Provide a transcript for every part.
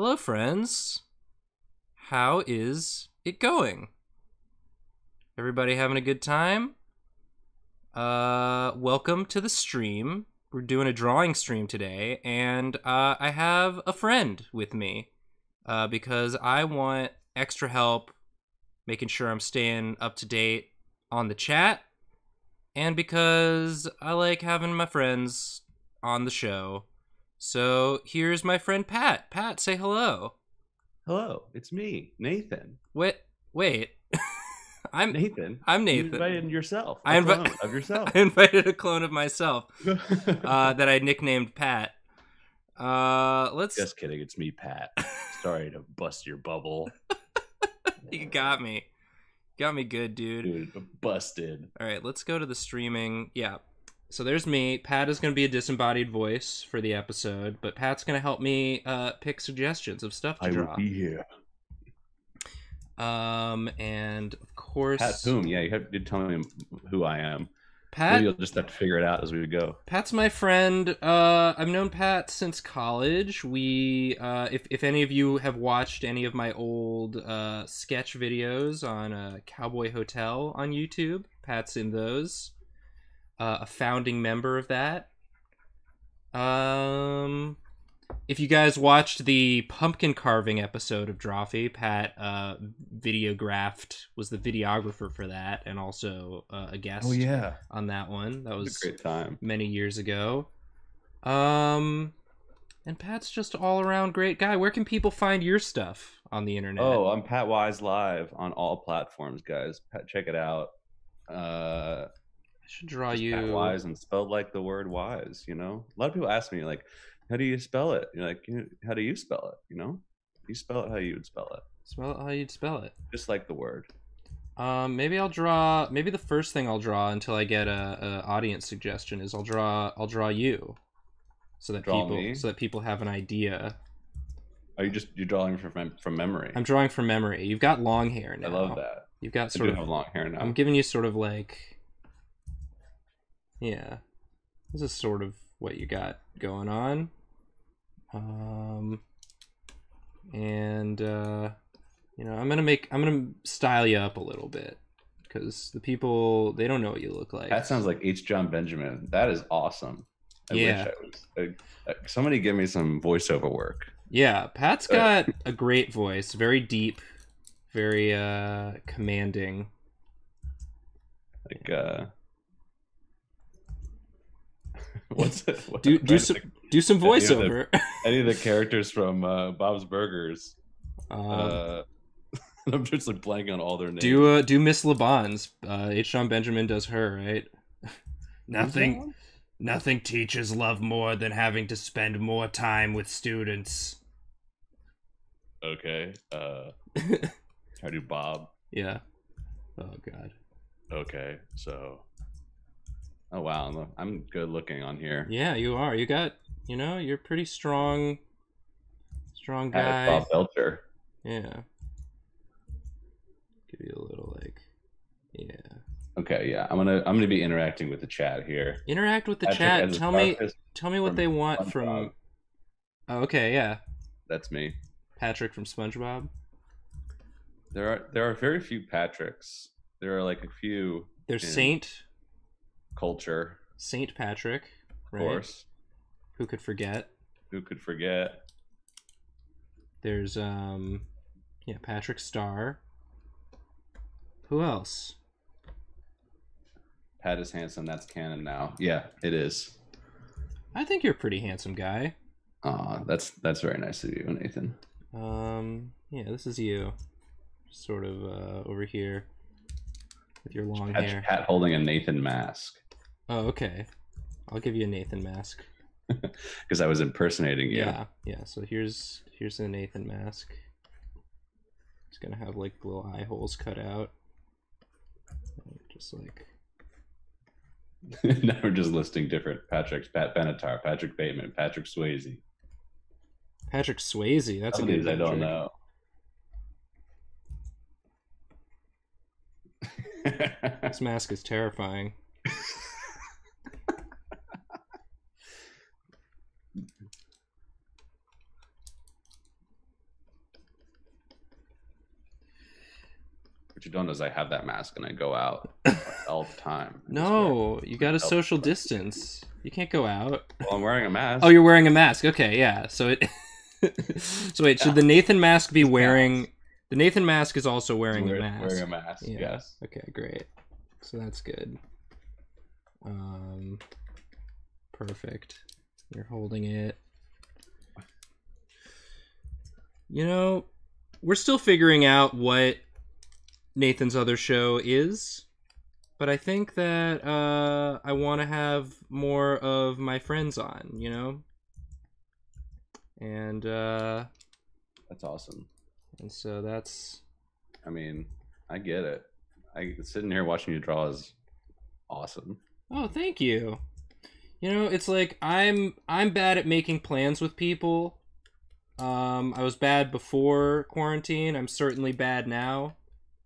Hello, friends. How is it going? Everybody having a good time? Welcome to the stream. We're doing a drawing stream today, and I have a friend with me because I want extra help making sure I'm staying up to date on the chat, and because I like having my friends on the show. So here's my friend Pat. Pat, say hello. Hello, it's me, Nathan. Wait. I'm Nathan. I'm Nathan. You invited yourself. I invited a clone of myself that I nicknamed Pat. Just kidding. It's me, Pat. Sorry to bust your bubble. You got me. Got me good, dude. Dude, busted. All right, let's go to the streaming. Yeah. So there's me. Pat is going to be a disembodied voice for the episode, but Pat's going to help me pick suggestions of stuff to draw. I will be here. And of course... Pat, boom. Yeah, you have to tell me who I am. Pat... Maybe you'll just have to figure it out as we go. Pat's my friend. I've known Pat since college. We, if any of you have watched any of my old sketch videos on Cowboy Hotel on YouTube, Pat's in those. A founding member of that. If you guys watched the pumpkin carving episode of Drawfee, Pat videographed, was the videographer for that, and also a guest on that one. That was a great time many years ago. And Pat's just all around great guy. Where can people find your stuff on the internet? Oh, I'm Pat Wise Live on all platforms, guys. Check it out. Should draw just you Pat Wise and spelled like the word wise, you know. A lot of people ask me, like, how do you spell it? You're like, how do you spell it? You know, you spell it how you would spell it. Spell it how you'd spell it. Just like the word. Maybe I'll draw. Maybe the first thing I'll draw until I get a audience suggestion is I'll draw you, so that people have an idea. Are you just drawing from memory? I'm drawing from memory. You've got long hair now. I love that. You've got I do have long hair now. I'm giving you sort of like. Yeah, this is sort of what you got going on. You know, I'm gonna style you up a little bit because the people, they don't know what you look like. That sounds like H. John Benjamin. That is awesome. I wish somebody give me some voiceover work. Yeah, Pat's got a great voice, very deep, very commanding. Like do some voiceover. Any of the characters from Bob's Burgers. I'm just like blanking on all their names. Do Miss LeBon's? H. John Benjamin does her, right? Nothing teaches love more than having to spend more time with students. Okay. I do Bob. Yeah. Oh God. Okay, so. Oh wow, I'm good looking on here. Yeah, you are. You got, you know, you're pretty strong guy. Bob Belcher. Yeah. Give you a little like, yeah. Okay, yeah. I'm gonna be interacting with the chat here. Interact with the chat. Tell me what they want SpongeBob. From. Oh, okay, yeah. That's me. Patrick from SpongeBob. There are very few Patricks. There are like a few. There's Saint. Culture. Saint Patrick, right? Of course. Who could forget? Who could forget? There's yeah, Patrick Star. Who else? Pat is handsome. That's canon now. Yeah, it is. I think you're a pretty handsome guy. Aw, that's very nice of you, Nathan. Yeah, this is you, sort of over here. With your long hair. Pat holding a Nathan mask. Oh, okay. I'll give you a Nathan mask. Because I was impersonating you. Yeah, yeah. So here's a Nathan mask. It's gonna have like little eye holes cut out. Just like. Now we're just listing different Patricks: Pat Benatar, Patrick Bateman, Patrick Swayze. Patrick Swayze. That's a good Patrick. I don't know. This mask is terrifying. What you don't know is I have that mask and I go out all the time. No, you got to social distance. You can't go out. Well, I'm wearing a mask. Oh, you're wearing a mask. Okay, yeah. So it. So wait, yeah. Should the Nathan mask be wearing? The Nathan mask is also wearing a mask. Wearing a mask. Yeah. Yes. Okay, great. So that's good. Perfect. You're holding it. You know, we're still figuring out what Nathan's Other Show is, but I think that I want to have more of my friends on, you know? And that's awesome. And so that's, I mean, I get it. Sitting here watching you draw is awesome. Oh, thank you. You know, it's like I'm bad at making plans with people. I was bad before quarantine. I'm certainly bad now.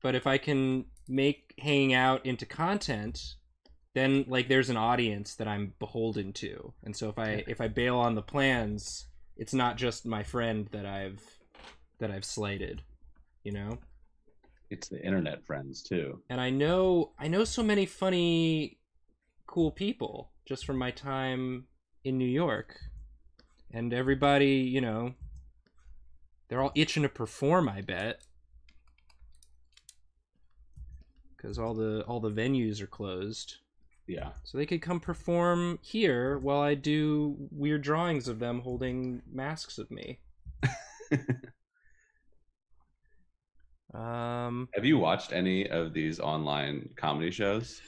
But if I can make hanging out into content, then like there's an audience that I'm beholden to. And so if I bail on the plans, it's not just my friend that I've slighted, you know? It's the internet friends too. And I know so many funny, cool people just from my time in New York. And everybody, you know, they're all itching to perform, I bet. Because all the venues are closed. Yeah. So they could come perform here while I do weird drawings of them holding masks of me. Have you watched any of these online comedy shows?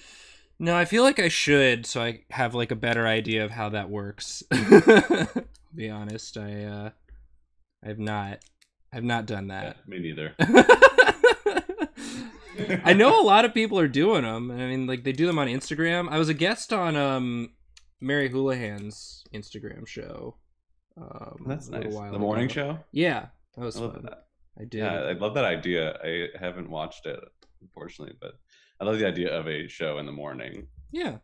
No, I feel like I should, so I have like a better idea of how that works. Be honest, I have not done that. Yeah, me neither. I know a lot of people are doing them. I mean, like, they do them on Instagram. I was a guest on Mary Houlihan's Instagram show. That's nice. The morning show? Yeah, that was fun. That. I did. Yeah, I love that idea. I haven't watched it, unfortunately, but I love the idea of a show in the morning. Yeah.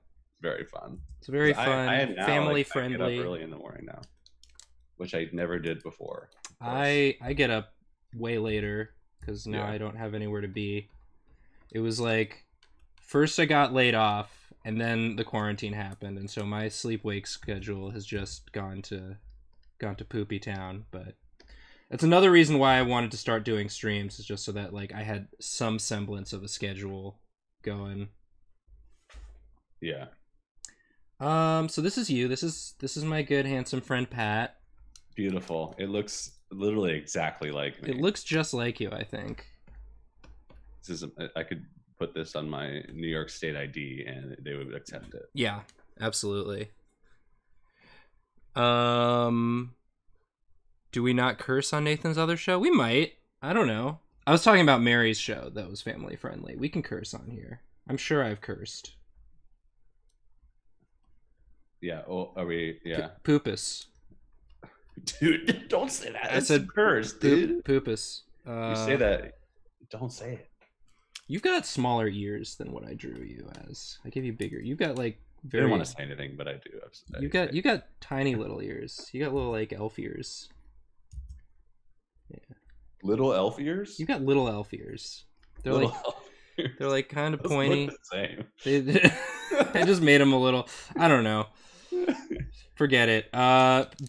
Very fun. It's very fun, family-friendly. I get up early in the morning now, which I never did before. I get up way later because now I don't have anywhere to be. It was like, first I got laid off, and then the quarantine happened, and so my sleep-wake schedule has just gone to poopy town. But that's another reason why I wanted to start doing streams, is just so that like I had some semblance of a schedule going. Yeah. So this is you. This is my good handsome friend Pat. Beautiful. It looks literally exactly like me. It looks just like you, I think. This is I could put this on my New York State ID and they would accept it. Yeah, absolutely. Do we not curse on Nathan's Other Show? We might. I don't know. I was talking about Mary's show that was family friendly. We can curse on here. I'm sure I've cursed. Yeah. Oh, are we? Yeah. Poopus. Dude, don't say that. I said curse, dude. Poopus. You say that. Don't say it. You've got smaller ears than what I drew you as. I gave you bigger. You've got like very. I don't want to say anything, but I do. You got tiny little ears. You got little like elf ears. Yeah. Little elf ears? You got little elf ears. They're little like elf ears. They're like kind of pointy. Look the same. I just made them a little. I don't know. Forget it.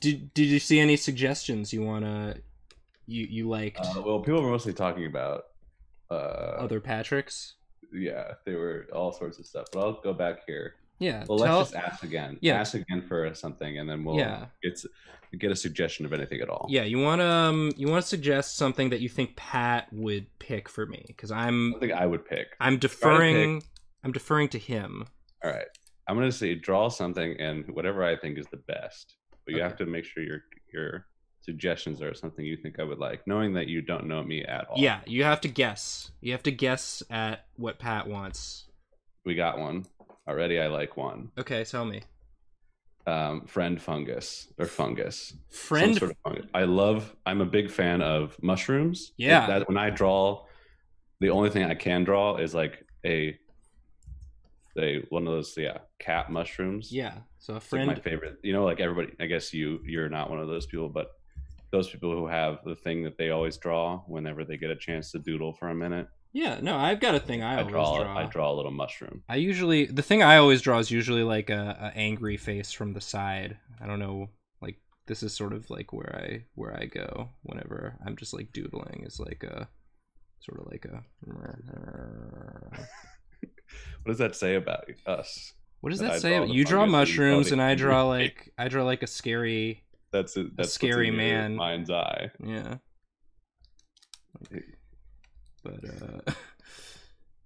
Did you see any suggestions you wanna you liked? Well, people were mostly talking about other Patricks. Yeah, they were all sorts of stuff. But I'll go back here. Yeah. Well, let's just ask again. Yeah. Ask again for something, and then we'll get a suggestion of anything at all. Yeah, you want to suggest something that you think Pat would pick for me, because I think I would pick. I'm deferring to him. All right. I'm gonna say draw something and whatever I think is the best. But you have to make sure your suggestions are something you think I would like, knowing that you don't know me at all. Yeah, you have to guess. You have to guess at what Pat wants. We got one. Already I like one. Okay, tell me. Friend fungus or fungus. Friend sort of fungus. I'm a big fan of mushrooms. Yeah. That, when I draw, the only thing I can draw is like one of those cat mushrooms. Yeah. So a friend, like my favorite. You know, like everybody, I guess you're not one of those people, but those people who have the thing that they always draw whenever they get a chance to doodle for a minute. Yeah, no, I've got a thing I always draw. I draw a little mushroom. I usually, the thing I always draw is usually like a angry face from the side. I don't know, like this is sort of like where I go whenever I'm just like doodling. It's like a sort of like a. What does that say about us? What does that say? You draw mushrooms, and I draw like a scary. That's a scary man. Mind's eye. Yeah. Okay. But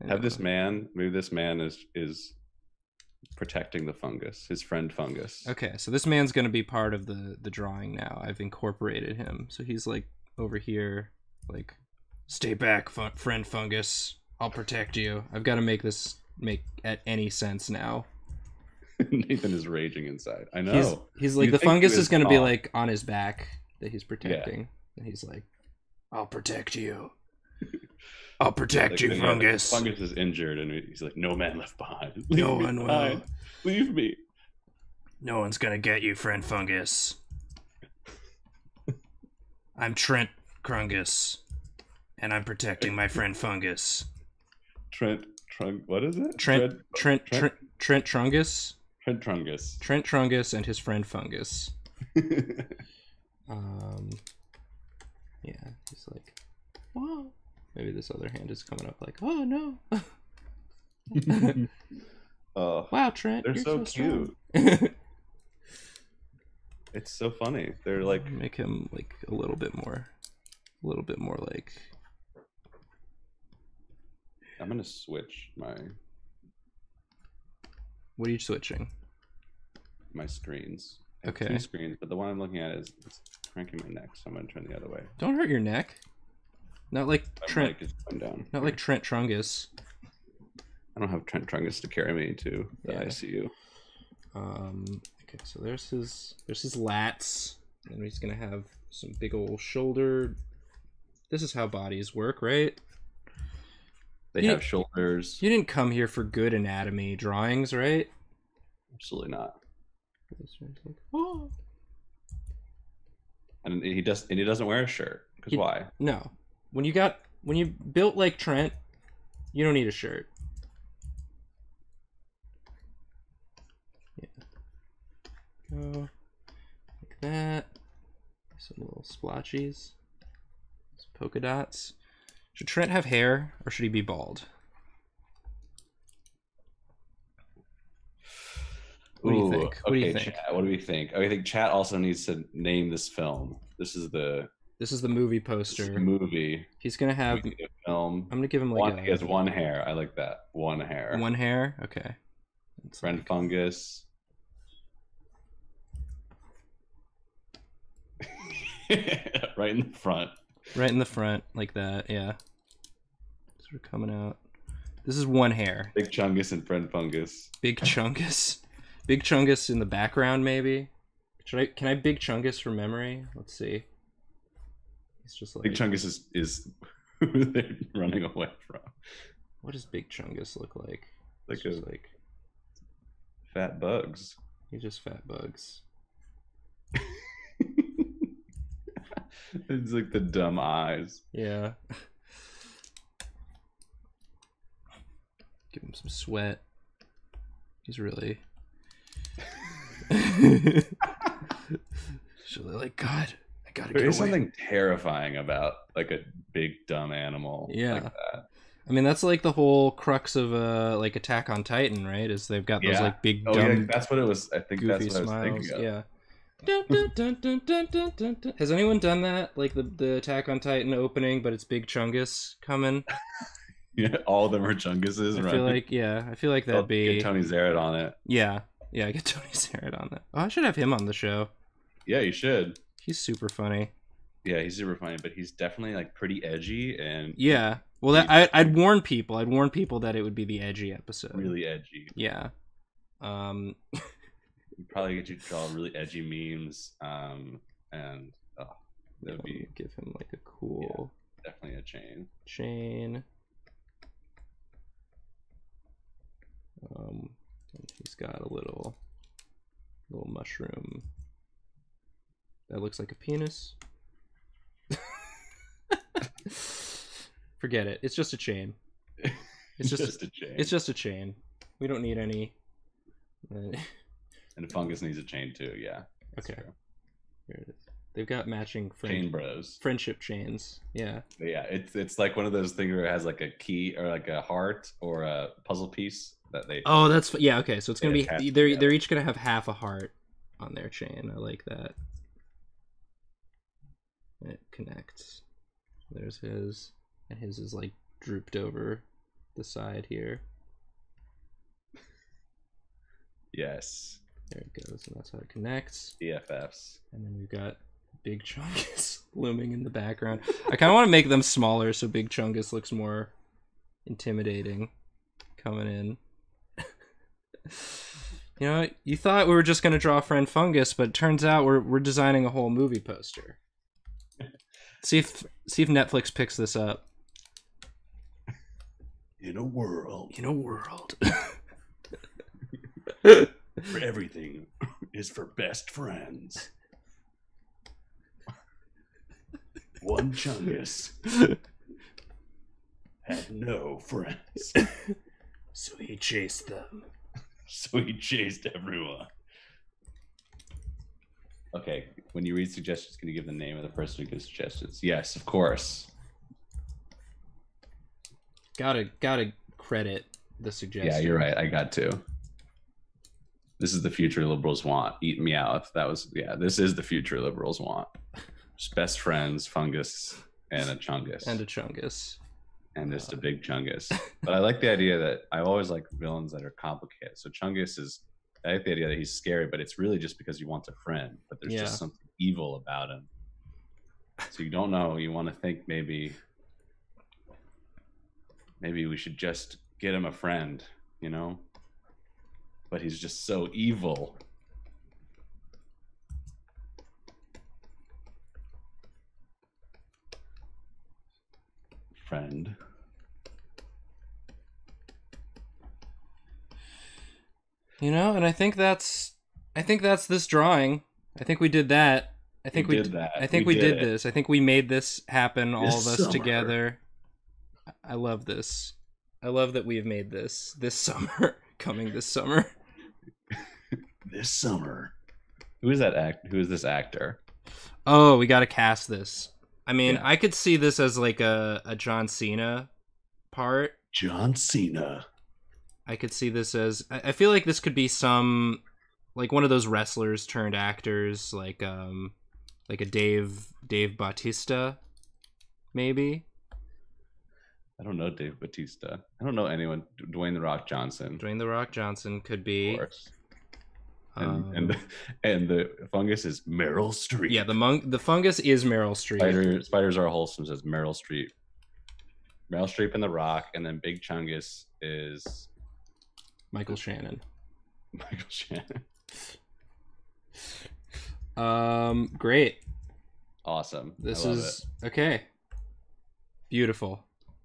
anyway. This man is protecting the fungus, his friend fungus. Okay, so this man's gonna be part of the drawing now. I've incorporated him, so he's like over here, like, stay back, friend fungus. I'll protect you. I've got to make this make at any sense now. Nathan is raging inside. I know. He's like, the fungus is gonna be like on his back that he's protecting, and he's like, I'll protect you. I'll protect you, fungus. Fungus is injured, and he's like, no man left behind. No one will. Leave me. No one's gonna get you, friend fungus. I'm Trent Krungus, and I'm protecting my friend fungus. What is it? Trent Trungus. Trent Trungus. Trent Trungus and his friend fungus. Yeah, he's like, whoa. Maybe this other hand is coming up like, oh no. Wow, Trent, they're so cute. It's so funny. They're like, make him like a little bit more like. I'm gonna switch my. What are you switching? My screens. I have two screens, but the one I'm looking at is it's cranking my neck, so I'm gonna turn the other way. Don't hurt your neck. Not like Trent. Not like Trent Trungus. I don't have Trent Trungus to carry me to the ICU. Okay, so there's his lats, and he's gonna have some big old shoulder. This is how bodies work, right? They have shoulders. You didn't come here for good anatomy drawings, right? Absolutely not. Oh. And he doesn't wear a shirt. Because why? No. When you built like Trent, you don't need a shirt. Yeah. Go like that. Some little splotches. Some polka dots. Should Trent have hair or should he be bald? What do you think? What do you think? Chat, what do we think? I think chat also needs to name this film. This is the movie poster. This is the movie. He's gonna have a film. I'm gonna give him like he has one hair. I like that. One hair. One hair. Okay. It's friend like... fungus. Right in the front. Right in the front, like that. Yeah. Sort of coming out. This is one hair. Big Chungus and friend fungus. Big Chungus. Big Chungus in the background, maybe. Can I Big Chungus from memory? Let's see. It's just like, Big Chungus is who they're running away from. What does Big Chungus look like? Like fat bugs. He's just fat bugs. It's like the dumb eyes. Yeah. Give him some sweat. He's really. Really like, God. There's something terrifying about like a big dumb animal. Yeah, like that. I mean that's like the whole crux of like Attack on Titan, right? Is they've got those like big dumb. Yeah, that's what it was. I think that's what smiles. I was thinking of. Yeah. Dun, dun, dun, dun, dun, dun, dun. Has anyone done that? Like the Attack on Titan opening, but it's Big Chungus coming. Yeah, all of them are Chunguses. I feel like I feel like that'd be. Get Tony Zarett on it. Yeah, get Tony Zarett on that. Oh, I should have him on the show. Yeah, you should. He's super funny. Yeah, he's super funny, but he's definitely like pretty edgy and yeah. Well, that, I'd warn people. I'd warn people that it would be the edgy episode. Really edgy. Yeah. We'd probably get you to draw really edgy memes. And that would be give him like a cool. Yeah, definitely a chain. And he's got a little mushroom. That looks like a penis. Forget it. It's just a chain. It's just a chain. It's just a chain. We don't need any. And the fungus needs a chain too. Yeah. Okay. True. Here it is. They've got matching chain bros. Friendship chains. Yeah. Yeah. It's like one of those things where it has like a key or like a heart or a puzzle piece that they. Oh, that's yeah. Okay, so it's gonna be they're each gonna have half a heart on their chain. I like that. And it connects. There's his, and his is like drooped over the side here. Yes. There it goes, and that's how it connects. BFFs. And then we've got Big Chungus looming in the background. I kind of want to make them smaller so Big Chungus looks more intimidating coming in. You know, you thought we were just going to draw Friend Fungus, but it turns out we're designing a whole movie poster. See if Netflix picks this up. In a world. For everything is for best friends. One Chungus had no friends. So he chased them. So he chased everyone. Okay, when you read suggestions, can you give the name of the person who gives suggestions? Yes, of course. Gotta credit the suggestion. Yeah, you're right. I got to. This is the future liberals want. Eat me out. That was, yeah, this is the future liberals want. Just best friends, fungus, and a Chungus. And a Chungus. And just a big Chungus. But I like the idea that I always like villains that are complicated. So Chungus is, I like the idea that he's scary, but it's really just because he wants a friend. But there's just something evil about him. So you don't know. You want to think maybe we should just get him a friend, you know? But he's just so evil. Friend. You know, and I think that's this drawing. I think we did that. I think we did that. I think we did this. I think we made this happen, all of us together. I love this. I love that we have made this summer. Coming this summer. This summer. Who is that act? Who is this actor? Oh, we gotta cast this. I mean, I could see this as like a John Cena part. John Cena. I could see this as. I feel like this could be some, like one of those wrestlers turned actors, like a Dave Bautista, maybe. I don't know Dave Bautista. I don't know anyone. Dwayne The Rock Johnson. Dwayne The Rock Johnson could be. Of course. And the fungus is Meryl Streep. Yeah, the fungus is Meryl Streep. Spiders Are Wholesome says Meryl Streep. Meryl Streep and The Rock, and then Big Chungus is Michael Shannon. Michael Shannon. Great. Awesome. This is it. Okay. Beautiful.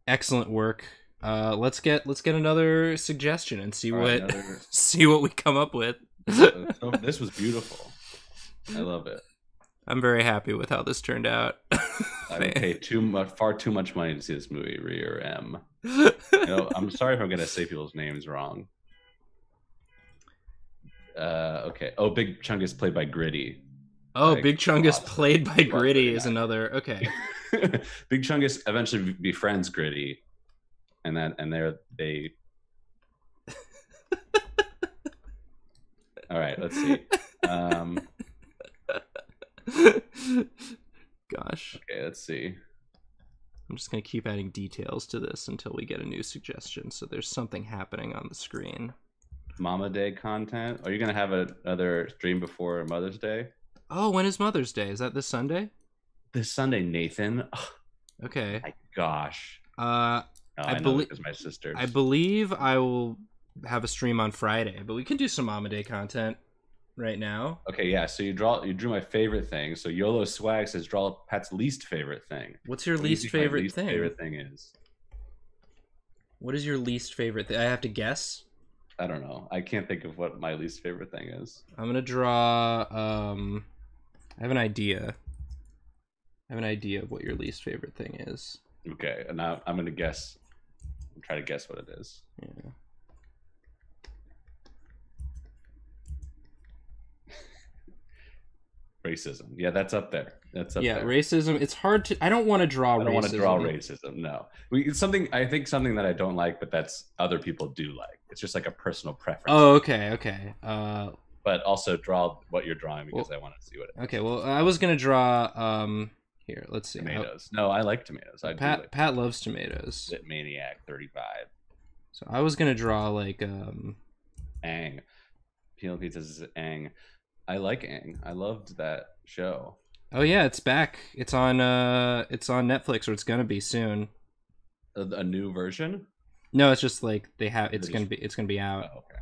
Excellent work. Let's get another suggestion and see see what we come up with. Oh, this was beautiful. I love it. I'm very happy with how this turned out. I would pay far too much money to see this movie, Rear M. You know, I'm sorry if I'm gonna say people's names wrong. Okay. Oh, Big Chungus played by Gritty. Oh, like, Big Chungus played by Gritty is another. Okay. Big Chungus eventually befriends Gritty, and they. All right, let's see. Gosh. Okay, let's see. I'm just gonna keep adding details to this until we get a new suggestion. So there's something happening on the screen. Mama Day content. Are you gonna have another stream before Mother's Day? Oh, when is Mother's Day? Is that this Sunday? This Sunday, Nathan. Ugh. Okay. My gosh. No, I believe it's my sister. I believe I will have a stream on Friday, but we can do some Mama Day content right now. Okay, yeah. So you drew my favorite thing. So YOLO Swag says draw Pat's least favorite thing. What's your least favorite thing? My least favorite thing is. What is your least favorite thing? I have to guess. I don't know. I can't think of what my least favorite thing is. I'm gonna draw. I have an idea. I have an idea of what your least favorite thing is. Okay, and now I'm gonna guess. I'm trying to guess what it is. Yeah. Racism. Yeah, that's up there. That's up there. Racism. It's hard to. I don't want to draw. I don't want to draw racism. No, it's something. I think something that I don't like, but that's other people do like. It's just like a personal preference. Oh, okay, okay. But also draw what you're drawing because I want to see what it is. Okay, well, I was gonna draw. Here, let's see. Tomatoes. No, I like tomatoes. Pat loves tomatoes. Maniac 35. So I was gonna draw like Aang. Peel Pizza's Aang. I like Aang. I loved that show. Oh yeah, it's back. It's on Netflix, or it's gonna be soon. A new version? No, it's just like they have. It's gonna be out. Oh, okay.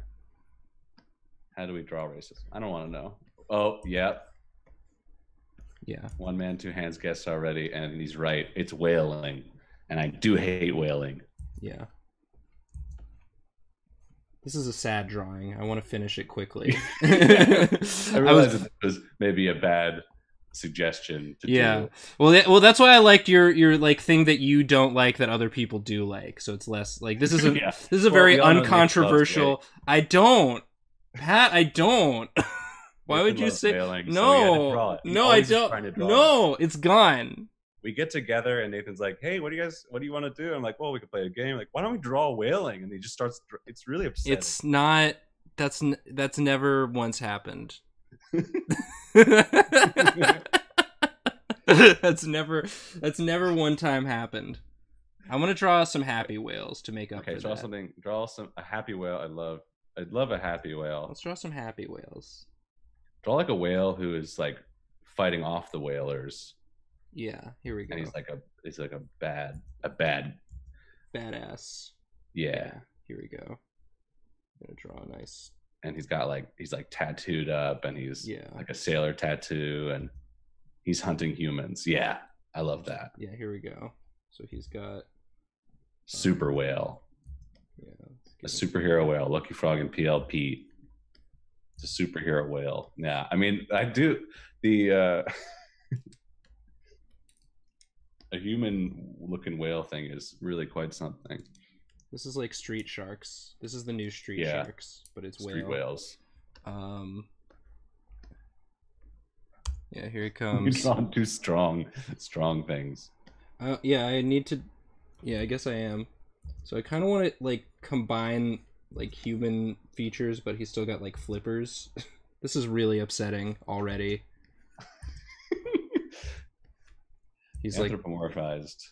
How do we draw racism? I don't want to know. Oh yeah. Yeah. One man, two hands guessed already, and he's right. It's whaling, and I do hate whaling. Yeah. This is a sad drawing. I want to finish it quickly. I realized that this was maybe a bad suggestion to do. Well, that's why I liked your like thing that you don't like that other people do like. So it's less like this is a this is a very uncontroversial. I don't, Pat. I don't. Why would you say failing, no? So no, I don't. No, it's gone. We get together and Nathan's like, "Hey, what do you want to do?" I'm like, "Well, we could play a game." Like, why don't we draw whaling? And he just starts. It's really upsetting. It's not. That's never once happened. that's never one time happened. I'm gonna draw some happy whales to make up. Okay, draw something. Draw a happy whale. I'd love a happy whale. Let's draw some happy whales. Draw like a whale who is like fighting off the whalers. Yeah, here we go. And he's like a badass. Yeah, here we go. I'm gonna draw a nice. And he's like tattooed up, and he's like a sailor tattoo, and he's hunting humans. Yeah, I love that. Yeah, here we go. So he's got super whale. Yeah, a superhero whale. Lucky Frog and PLP. It's a superhero whale. Yeah, I mean, I do the. A human-looking whale thing is really quite something. This is like Street Sharks. This is the new Street Sharks, but it's whales. Street whales. Yeah, here he comes. He's not too strong things. Yeah, I need to. Yeah, I guess I am. So I kind of want to like combine like human features, but he's still got like flippers. This is really upsetting already. He's anthropomorphized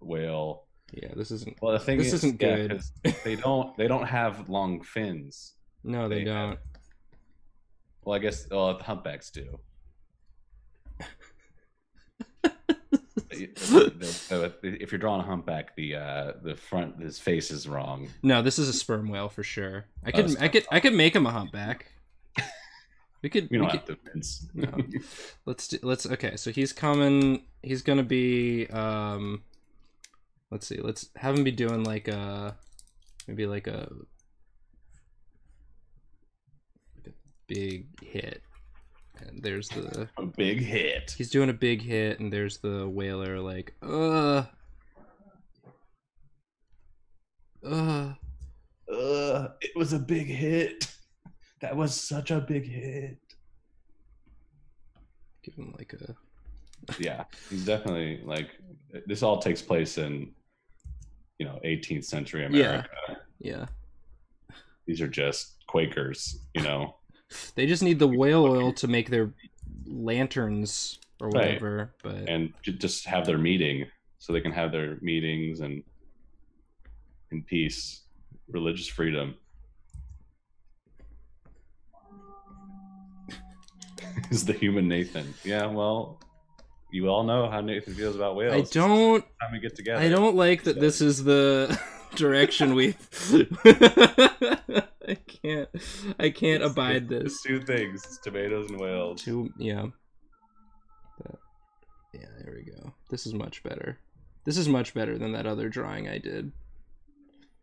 whale. Yeah, this isn't. Well, the thing is, this isn't good. They don't have long fins. No, they don't. Well, I guess the humpbacks do. If you're drawing a humpback, the front, his face is wrong. No, this is a sperm whale for sure. I could make him a humpback. We don't have to Vince. No. Let's okay, so he's coming. He's gonna be let's see, let's have him be doing like a maybe like a big hit. And there's the a big hit. He's doing a big hit, and there's the whaler like it was a big hit. That was such a big hit. Give him like a. Yeah, he's definitely like this. All takes place in, 18th century America. Yeah. These are just Quakers, They just need the whale oil to make their lanterns or whatever, but and just have their meeting so they can have their meetings and in peace, religious freedom. Is the human Nathan. Yeah, well, you all know how Nathan feels about whales. I don't like that this is the direction we I can't abide this. Two things, it's tomatoes and whales. Yeah, there we go. This is much better. This is much better than that other drawing I did.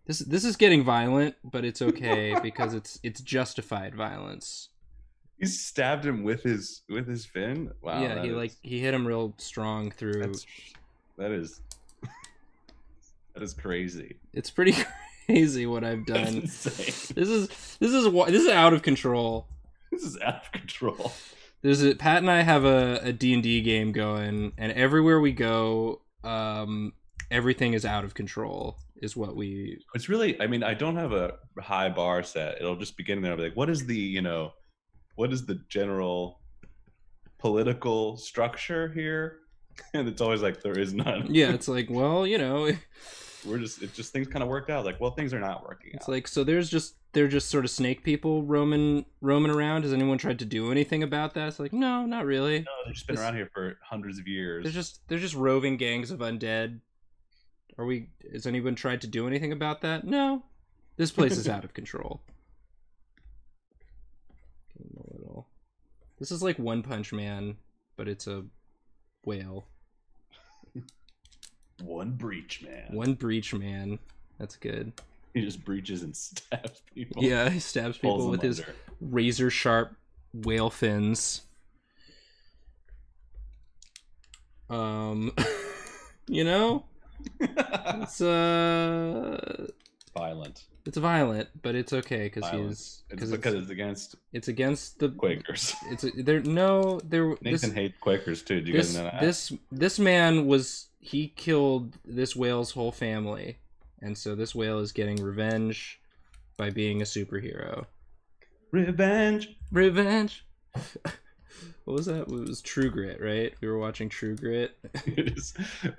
This is getting violent, but it's okay because it's justified violence. He stabbed him with his fin. Wow. Yeah, he hit him real strong through. That is That is crazy. It's pretty crazy what I've done. That's insane. This is out of control. This is out of control. Pat and I have a D&D game going, and everywhere we go, everything is out of control. Is what we. It's really. I mean, I don't have a high bar set. It'll just begin there. I'll be like, what is the what is the general political structure here? And it's always like there is none. Yeah, it's like, well, we're just things kind of worked out. Like, well, things are not working out. It's like, so they're just sort of snake people roaming around. Has anyone tried to do anything about that? It's like, no, not really. No, they've just been around here for hundreds of years. They're just roving gangs of undead. Has anyone tried to do anything about that? No. This place is out of control. This is like One Punch Man, but it's a whale. One breach man. That's good. He just breaches and stabs people. Yeah, he stabs people with his razor sharp whale fins. It's violent. It's violent, but it's okay because it's against the Quakers. Nathan hates Quakers too. Do you guys know that? This man he killed this whale's whole family, and so this whale is getting revenge by being a superhero. Revenge. What was that? It was True Grit, right? We were watching True Grit.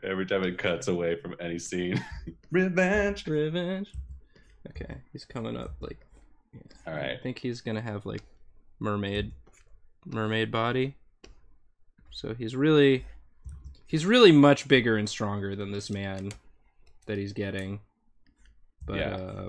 Every time it cuts away from any scene. Revenge. Okay, he's coming up like... Yeah. All right. I think he's going to have like mermaid body. So he's really much bigger and stronger than this man that he's getting. But yeah.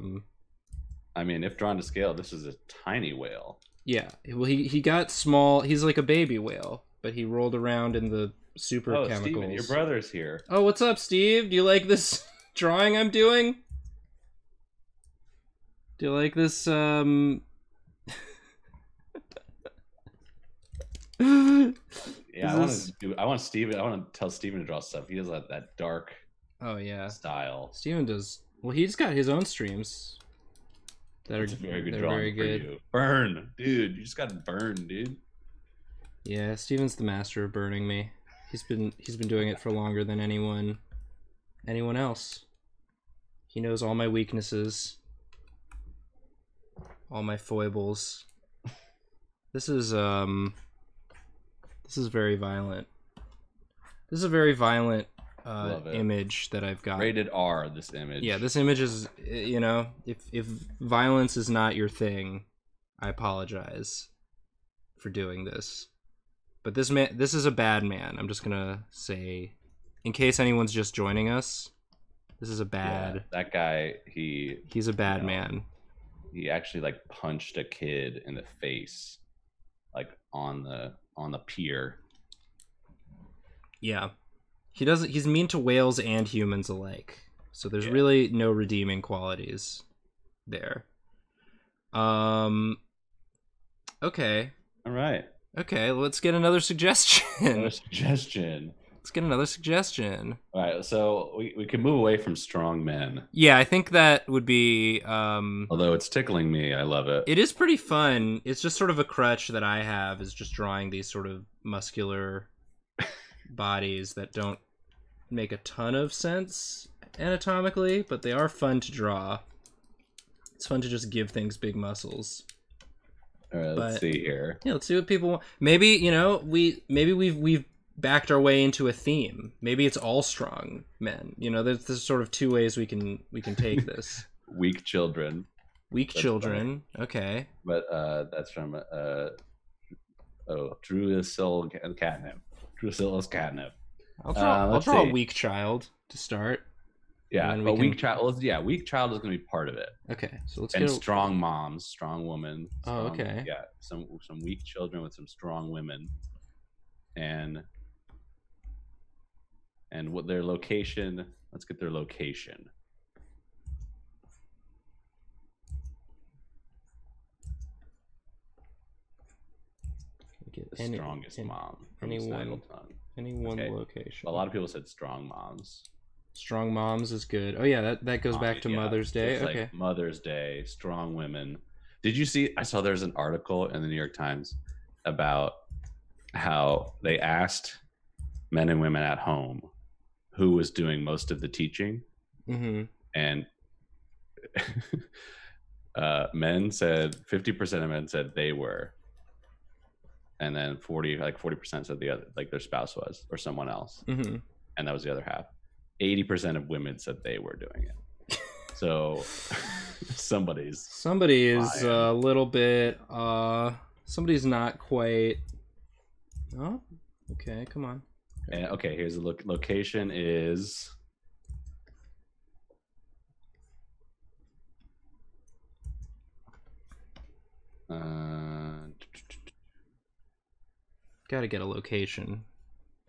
I mean, if drawn to scale, this is a tiny whale. Yeah, well, he got small. He's like a baby whale, but he rolled around in the super chemicals. Steven, your brother's here. Oh, what's up, Steve? Do you like this drawing I'm doing? Do you like this, Yeah, I want to tell Steven to draw stuff. He does that dark style. Steven does... Well, he's got his own streams. That's a very good drawing. Very good. For you. Burn, dude. You just got to burn, dude. Yeah, Steven's the master of burning me. He's been doing it for longer than anyone else. He knows all my weaknesses, all my foibles. This is very violent. This is a very violent image that I've got. Rated R, this image. Yeah, this image is, if violence is not your thing, I apologize for doing this. But this is a bad man. I'm just gonna say, in case anyone's just joining us, this is a bad... Yeah, that guy, he's a bad man. He actually punched a kid in the face, on the pier. Yeah. He's mean to whales and humans alike. So there's really no redeeming qualities there. Okay. All right. Okay, let's get another suggestion. All right, so we can move away from strong men. Yeah, I think that would be... Although it's tickling me, I love it. It is pretty fun. It's just sort of a crutch that I have, is just drawing these sort of muscular bodies that don't make a ton of sense anatomically, but they are fun to draw. It's fun to just give things big muscles. All right, let's see here. Yeah, let's see what people want. Maybe we've backed our way into a theme. Maybe it's all strong men. There's sort of two ways we can take this. Weak children. Funny. Okay. But that's from True Catnip. Drusilla's catnip. I'll draw a weak child to start. Yeah, weak child is going to be part of it. Okay, so let's get strong moms, strong women. Oh, okay. Yeah, some weak children with some strong women, and what their location? Let's get their location. Strongest mom from any one location. A lot of people said strong moms. Strong moms is good. Oh yeah, that goes back to Mother's Day. Okay. Like Mother's Day, strong women. Did you see, I saw there's an article in the New York Times about how they asked men and women at home who was doing most of the teaching. Mm-hmm. And men said 50% of men said they were, and then 40% said the other, like their spouse was or someone else. Mm-hmm. And that was the other half. 80% of women said they were doing it. So somebody is a little bit somebody's not quite. Oh, okay, come on. And, okay, here's the location is gotta get a location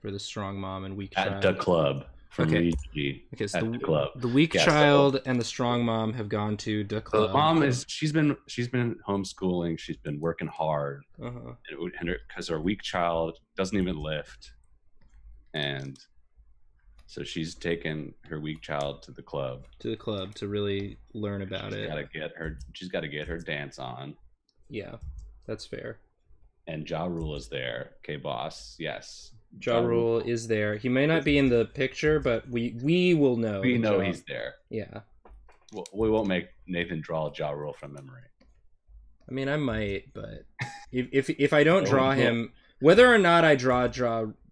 for the strong mom and weak child. At the club. Okay. Okay, so the weak child and the strong mom have gone to the club. The mom is she's been homeschooling. She's been working hard, because her weak child doesn't even lift, and so she's taken her weak child to the club. To the club to really learn about it. She's got to get her dance on. Yeah, that's fair. And Ja Rule is there. Okay, boss. Yes. Ja Rule is there. He may not be in the picture, but we will know. We know he's there. Yeah. We won't make Nathan draw Ja Rule from memory. I mean, I might, but if I don't draw him, whether or not I draw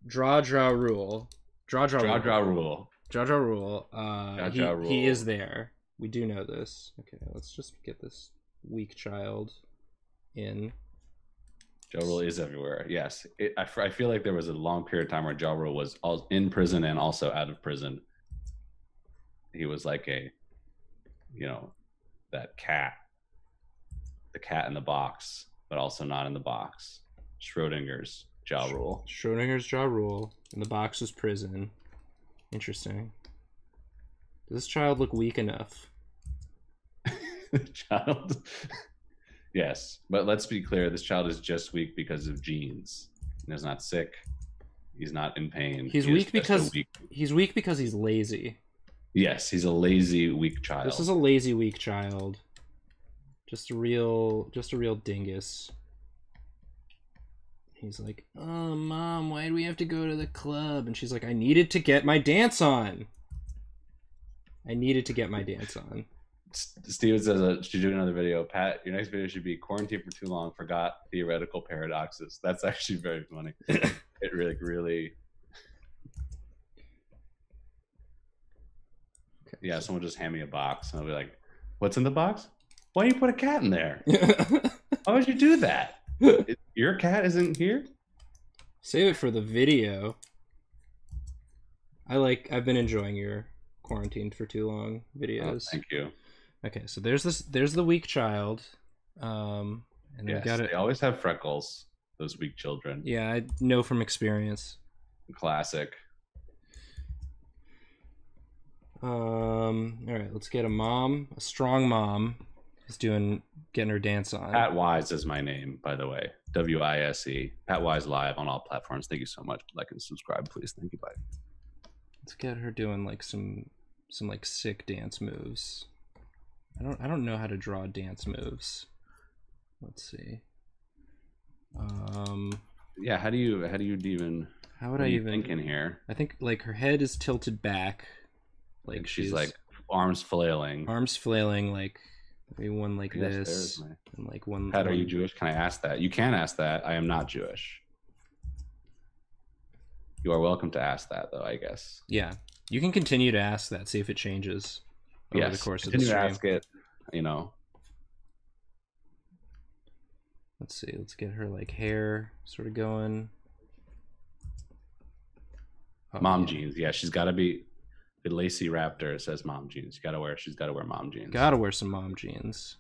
Ja Rule, he is there. We do know this. Okay, let's just get this weak child in. Ja Rule is everywhere. Yes, I feel like there was a long period of time where Ja Rule was all in prison and also out of prison. He was like a, that cat, the cat in the box, but also not in the box. Schrodinger's Ja Rule. Schrodinger's Ja Rule, and the box was prison. Interesting. Does this child look weak enough? The child. Yes, but let's be clear. This child is just weak because of genes. He's not sick. He's not in pain. He's weak because he's lazy. Yes, he's a lazy weak child. This is a lazy weak child. Just a real dingus. He's like, "Oh, Mom, why do we have to go to the club?" And she's like, "I needed to get my dance on. I needed to get my dance on." Steven says, should do another video. Pat, your next video should be quarantine for too long, forgot theoretical paradoxes. That's actually very funny. It really, really. Okay. Yeah, someone just hand me a box and I'll be like, what's in the box? Why do you put a cat in there? Why would you do that? Your cat isn't here? Save it for the video. I've been enjoying your quarantined for too long videos. Oh, thank you. Okay, so there's the weak child, and yes, they always have freckles, those weak children. Yeah, I know from experience. Classic. All right, let's get a mom, a strong mom, who's getting her dance on. Pat Wise is my name, by the way. WISE. Pat Wise live on all platforms. Thank you so much. Like and subscribe, please. Thank you. Bye. Let's get her doing like some like sick dance moves. I don't know how to draw dance moves. Let's see. Yeah, how do you even? How would I even think in here? I think like her head is tilted back, like and she's like arms flailing, like maybe one like this, and like one. Pat, are you Jewish? Can I ask that? You can ask that. I am not Jewish. You are welcome to ask that, though. I guess. Yeah, you can continue to ask that. See if it changes. Yes. Over the course of the stream. Ask it, Let's see. Let's get her like hair sort of going. Oh, mom jeans. Yeah, she's got to be. The Lacey Raptor says mom jeans. She's got to wear mom jeans. Got to wear some mom jeans.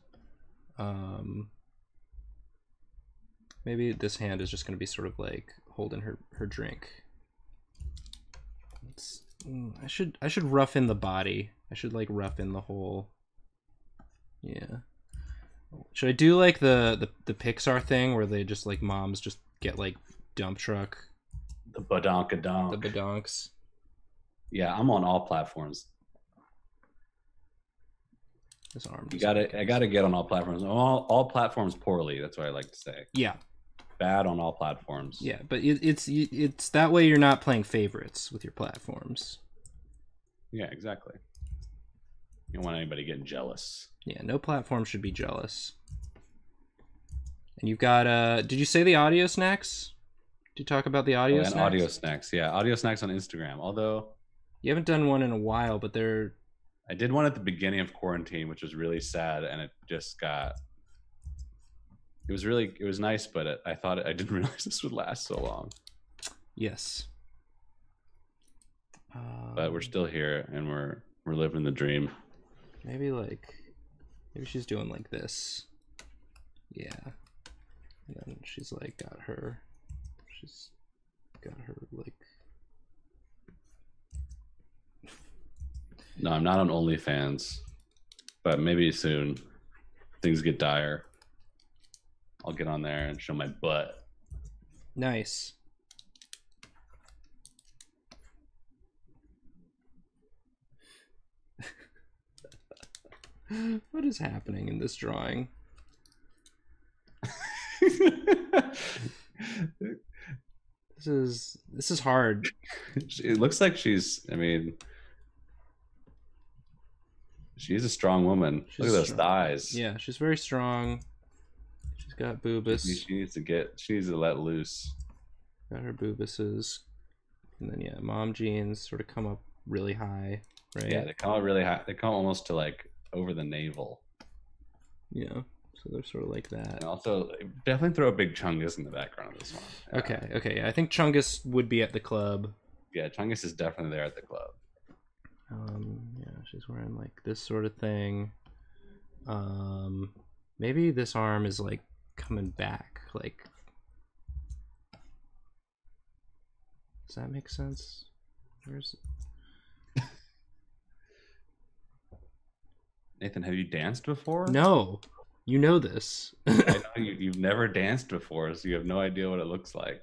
Maybe this hand is just going to be sort of like holding her drink. I should rough in the body. I should like rough in the whole. Yeah. Should I do like the Pixar thing where they just like moms just get like dump truck? The badonka donk. The badonks. Yeah, I'm on all platforms. This arm. You got it. I got to get on all platforms. All platforms poorly. That's what I like to say. Yeah. Bad on all platforms. Yeah, but it's that way you're not playing favorites with your platforms. Yeah, exactly. You don't want anybody getting jealous. Yeah, no platform should be jealous. And you've got did you say the audio snacks? Did you talk about the audio snacks? Audio snacks, yeah. Audio snacks on Instagram. Although you haven't done one in a while, but they're I did one at the beginning of quarantine, which was really sad, and it just got it was nice, but I thought I didn't realize this would last so long. Yes. But we're still here, and we're living the dream. Maybe she's doing like this. Yeah. And then she's like got her like. No, I'm not on OnlyFans, but maybe soon things get dire. I'll get on there and show my butt. Nice. What is happening in this drawing? This is hard. It looks like she's, I mean, she's a strong woman. She's Look at those thighs. Yeah, she's very strong. She's got boobus. She needs to let loose. Got her boobuses. And then yeah, mom jeans sort of come up really high, right? Yeah, they come up really high. They come almost to like over the navel. Yeah. So they're sort of like that. And also definitely throw a big Chungus in the background of this one. Yeah. Okay. Yeah, I think Chungus would be at the club. Yeah, Chungus is definitely there at the club. Yeah, she's wearing like this sort of thing. Maybe this arm is like coming back. Like, does that make sense? Where's Nathan? Have you danced before? No, you know this. I know you've never danced before, so you have no idea what it looks like.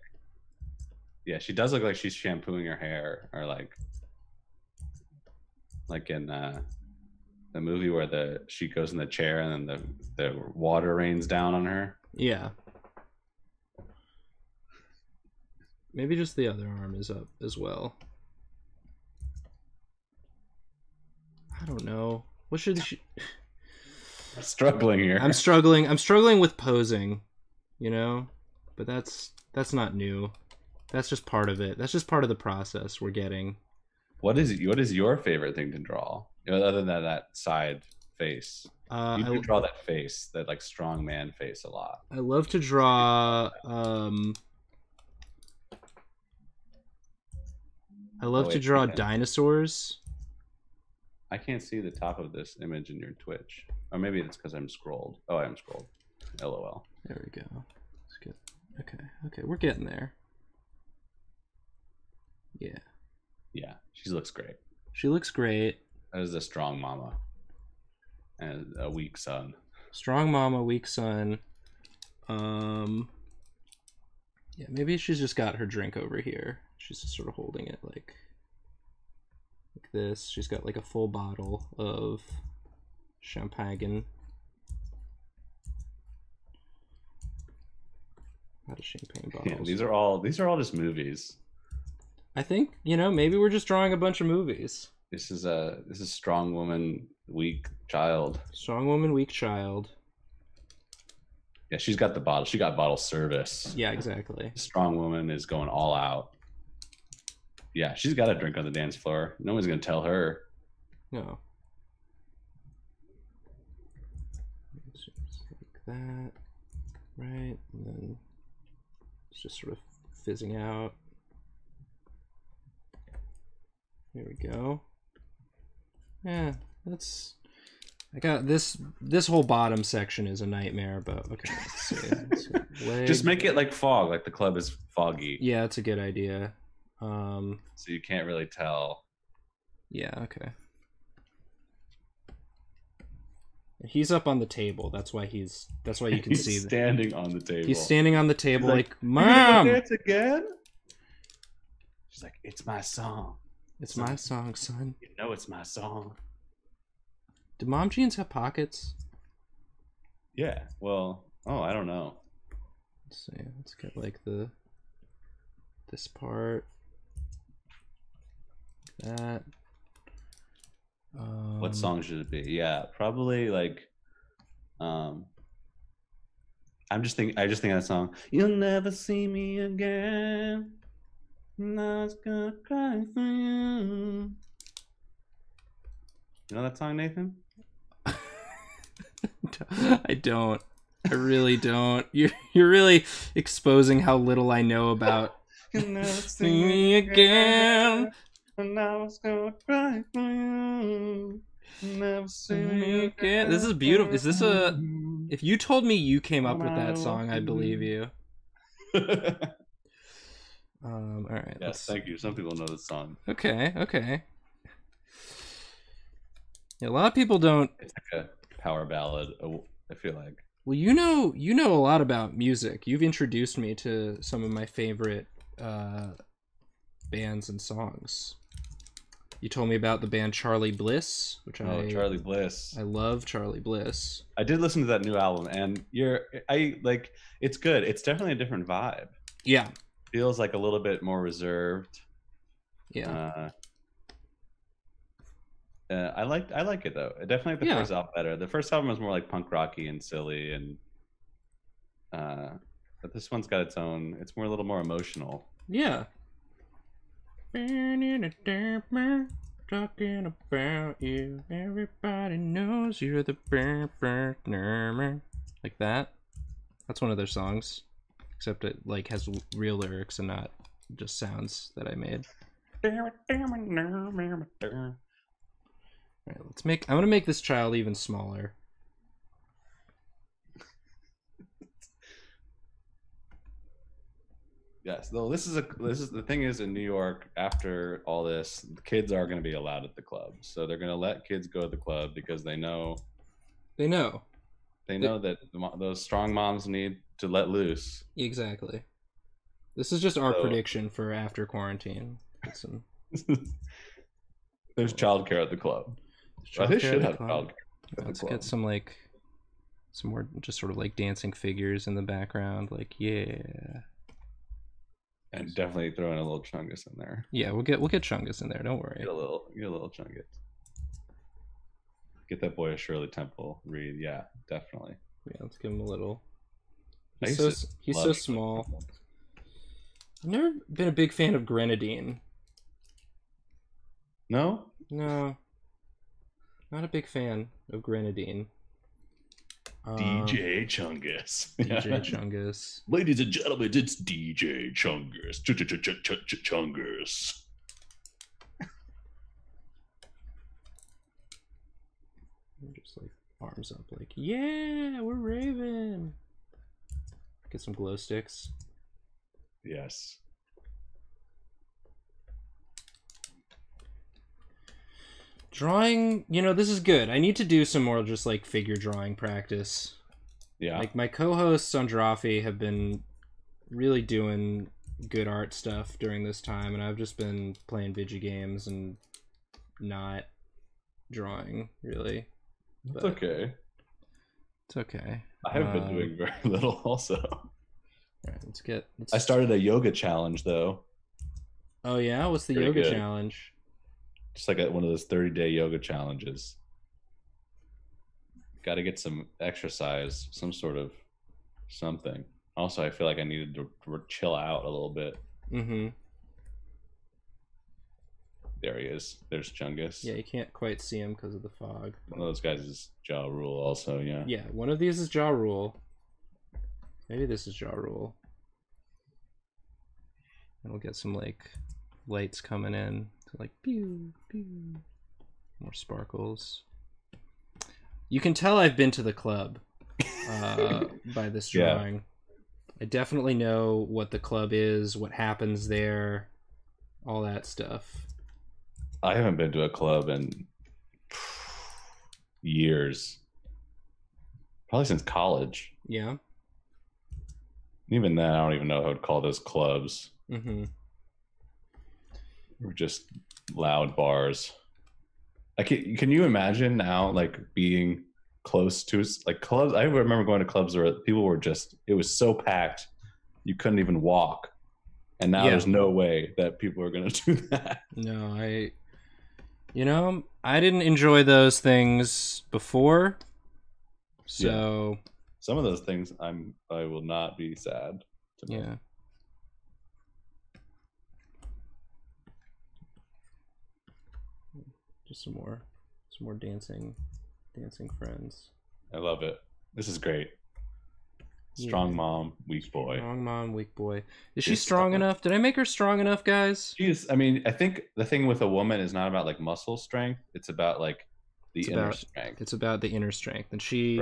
Yeah, she does look like she's shampooing her hair, or like in the movie where she goes in the chair and then the water rains down on her. Yeah. Maybe just the other arm is up as well. I don't know. What should she... I'm struggling here. I'm struggling with posing, you know? But that's not new. That's just part of it. That's just part of the process we're getting. What is your favorite thing to draw? Other than that side face, you do draw that face, that like strong man face, a lot. I love to draw. I love to draw dinosaurs. I can't see the top of this image in your Twitch, or maybe it's because I'm scrolled. Oh, I'm scrolled. LOL. There we go. Let's get. Okay, we're getting there. Yeah, she looks great. She looks great. As a strong mama and a weak son. Strong mama, weak son. Yeah, maybe she's just got her drink over here. She's just sort of holding it like this. She's got like a full bottle of champagne. Not a champagne bottle. Yeah, these are all just movies. I think, you know, maybe we're just drawing a bunch of movies. This is strong woman, weak child. Strong woman, weak child. Yeah, she's got the bottle. She got bottle service. Yeah, exactly. Strong woman is going all out. Yeah, she's got a drink on the dance floor. No one's gonna tell her. No. Just like that, right? And then it's just sort of fizzing out. Here we go. Yeah, that's. I got this. This whole bottom section is a nightmare, but okay. Let's see. Just make it like fog, like the club is foggy. Yeah, that's a good idea. So you can't really tell. Yeah. Okay. He's up on the table. That's why he's. That's why you can see. He's standing on the table. He's standing on the table, like, Mom. Dance again. She's like, it's my song. It's my song, son. You know it's my song. Do mom jeans have pockets? Yeah. Well, oh, I don't know. Let's see. Let's get like the this part. That. What song should it be? Yeah, probably like. I just think of that song. You'll never see me again. I'm not gonna cry for you. You know that song, Nathan? I don't. I really don't. You're really exposing how little I know about. You'll never see me again. And I was gonna cry for you. Never see me again. This is beautiful. Is this a? If you told me you came up with that song, I'd believe you. All right. Yes, thank you. Some people know this song. Okay. Okay. Yeah, a lot of people don't. It's like a power ballad. I feel like. Well, you know a lot about music. You've introduced me to some of my favorite bands and songs. You told me about the band Charlie Bliss, which Charlie Bliss. I love Charlie Bliss. I did listen to that new album, and it's good. It's definitely a different vibe. Yeah, feels like a little bit more reserved. Yeah. I like it though. I definitely like the first album better. The first album was more like punk rocky and silly, and but this one's got its own. It's more a little more emotional. Yeah. Talking about you, everybody knows you're the burner. Like that. That's one of their songs, except it like has real lyrics and not just sounds that I made. All right, let's make. I'm gonna make this child even smaller. Yes, though this is the thing is in New York after all this, kids are going to be allowed at the club, so they're going to let kids go to the club because they know that those strong moms need to let loose. Exactly. This is just our prediction for after quarantine. There's childcare at the club. They should have childcare. Let's get some like some more just sort of like dancing figures in the background, like yeah. And definitely throw in a little Chungus in there. Yeah, we'll get Chungus in there. Don't worry. Get a little Chungus. Get that boy a Shirley Temple read. Yeah, definitely. Yeah, let's give him a little. He's so small. Temple. I've never been a big fan of grenadine. No. No. Not a big fan of grenadine. DJ Chungus. DJ Chungus. Ladies and gentlemen, it's DJ Chungus. Chungus. Just like arms up, like, yeah, we're raving. Get some glow sticks. Yes. Drawing, you know, this is good. I need to do some more just like figure drawing practice. Yeah. Like my co-hosts on Drawfee have been really doing good art stuff during this time, and I've just been playing video games and not drawing really. But it's okay. It's okay. I have been doing very little also. All right, I started a yoga challenge though. Oh yeah, what's the yoga challenge? Just like one of those 30-day yoga challenges. Got to get some exercise, some sort of something. Also, I feel like I needed to chill out a little bit. Mm-hmm. There he is. There's Chungus. Yeah, you can't quite see him because of the fog. One of those guys is Ja Rule also, yeah. Yeah, one of these is Ja Rule. Maybe this is Ja Rule. And we'll get some, like, lights coming in. Like pew pew, more sparkles. You can tell I've been to the club by this drawing. Yeah. I definitely know what the club is, what happens there, all that stuff. I haven't been to a club in years, probably since college. Yeah. Even then, I don't even know how to call those clubs. Mm-hmm. We're just loud bars. Like, can you imagine now, like, being close to, like, clubs? I remember going to clubs where people were just, it was so packed, you couldn't even walk. And now there's no way that people are going to do that. No, you know, I didn't enjoy those things before. So yeah. Some of those things I will not be sad to know. Yeah. Just some more dancing friends. I love it. This is great. Strong mom, weak boy. Strong mom, weak boy. Is she strong enough? Did I make her strong enough, guys? She is. I mean, I think the thing with a woman is not about like muscle strength. It's about like the inner strength. It's about the inner strength. And she,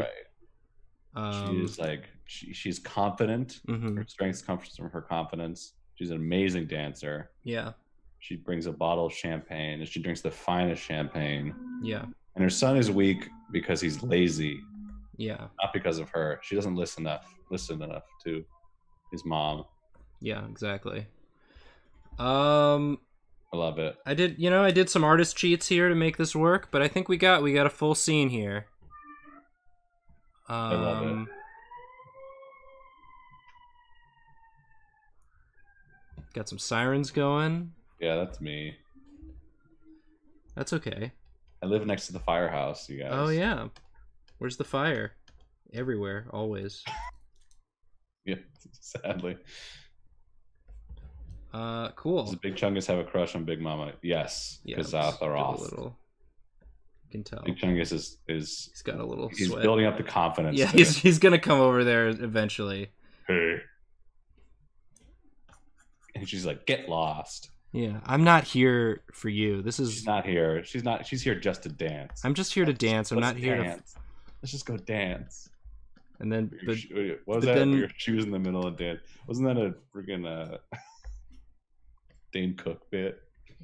she is like, she's confident. Mm-hmm. Her strength comes from her confidence. She's an amazing dancer. Yeah. She brings a bottle of champagne, and she drinks the finest champagne. Yeah. And her son is weak because he's lazy. Yeah. Not because of her. She doesn't listen enough to his mom. Yeah, exactly. I love it. I did some artist cheats here to make this work, but I think we got a full scene here. I love it. Got some sirens going. Yeah, that's me. That's okay. I live next to the firehouse, you guys. Oh yeah. Where's the fire? Everywhere, always. Yeah, sadly. Cool. Does Big Chungus have a crush on Big Mama? Yes, because you can tell. Big Chungus is he's got a little. He's sweat. Building up the confidence. Yeah, he's gonna come over there eventually. Hey. And she's like, "Get lost." Yeah, I'm not here for you. She's not here. She's here just to dance. I'm just here to dance. I'm not here to. Let's just go dance. And then, what was that? Then, your shoes in the middle of dance. Wasn't that a freaking Dane Cook bit?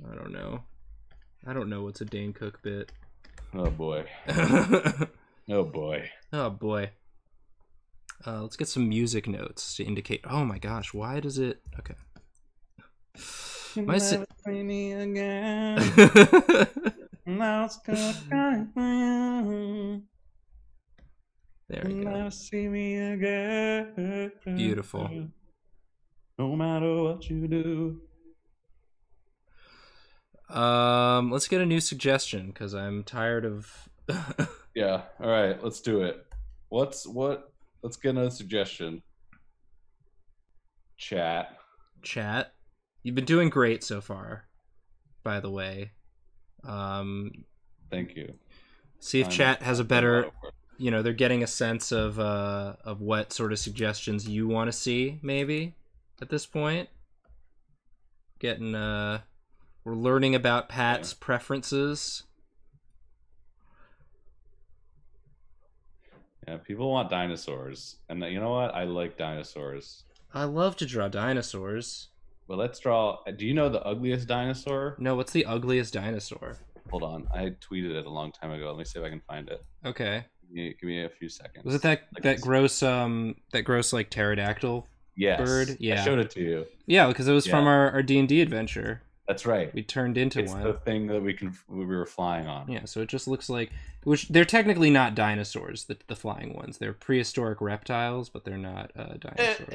I don't know. I don't know what's a Dane Cook bit. Oh boy. Oh boy. Oh boy. Let's get some music notes to indicate. Oh my gosh, why does it? Okay. Me again. There we go. See me again. Beautiful. No matter what you do. Let's get a new suggestion because I'm tired of. Yeah. All right. Let's do it. Let's get another suggestion. Chat. You've been doing great so far, by the way. Thank you. See if chat has a better. You know, they're getting a sense of what sort of suggestions you want to see, maybe, at this point. We're learning about Pat's preferences. Yeah, people want dinosaurs. And you know what? I like dinosaurs. I love to draw dinosaurs. Well, let's draw... Do you know the ugliest dinosaur? No, what's the ugliest dinosaur? Hold on. I tweeted it a long time ago. Let me see if I can find it. Okay. Give me a few seconds. Was it that gross like pterodactyl bird? Yeah, I showed it to you. Yeah, because it was from our D&D adventure. That's right. We turned into one. It's the thing that we were flying on. Yeah, so it just looks like, which they're technically not dinosaurs, the flying ones. They're prehistoric reptiles, but they're not dinosaurs. This dinosaur.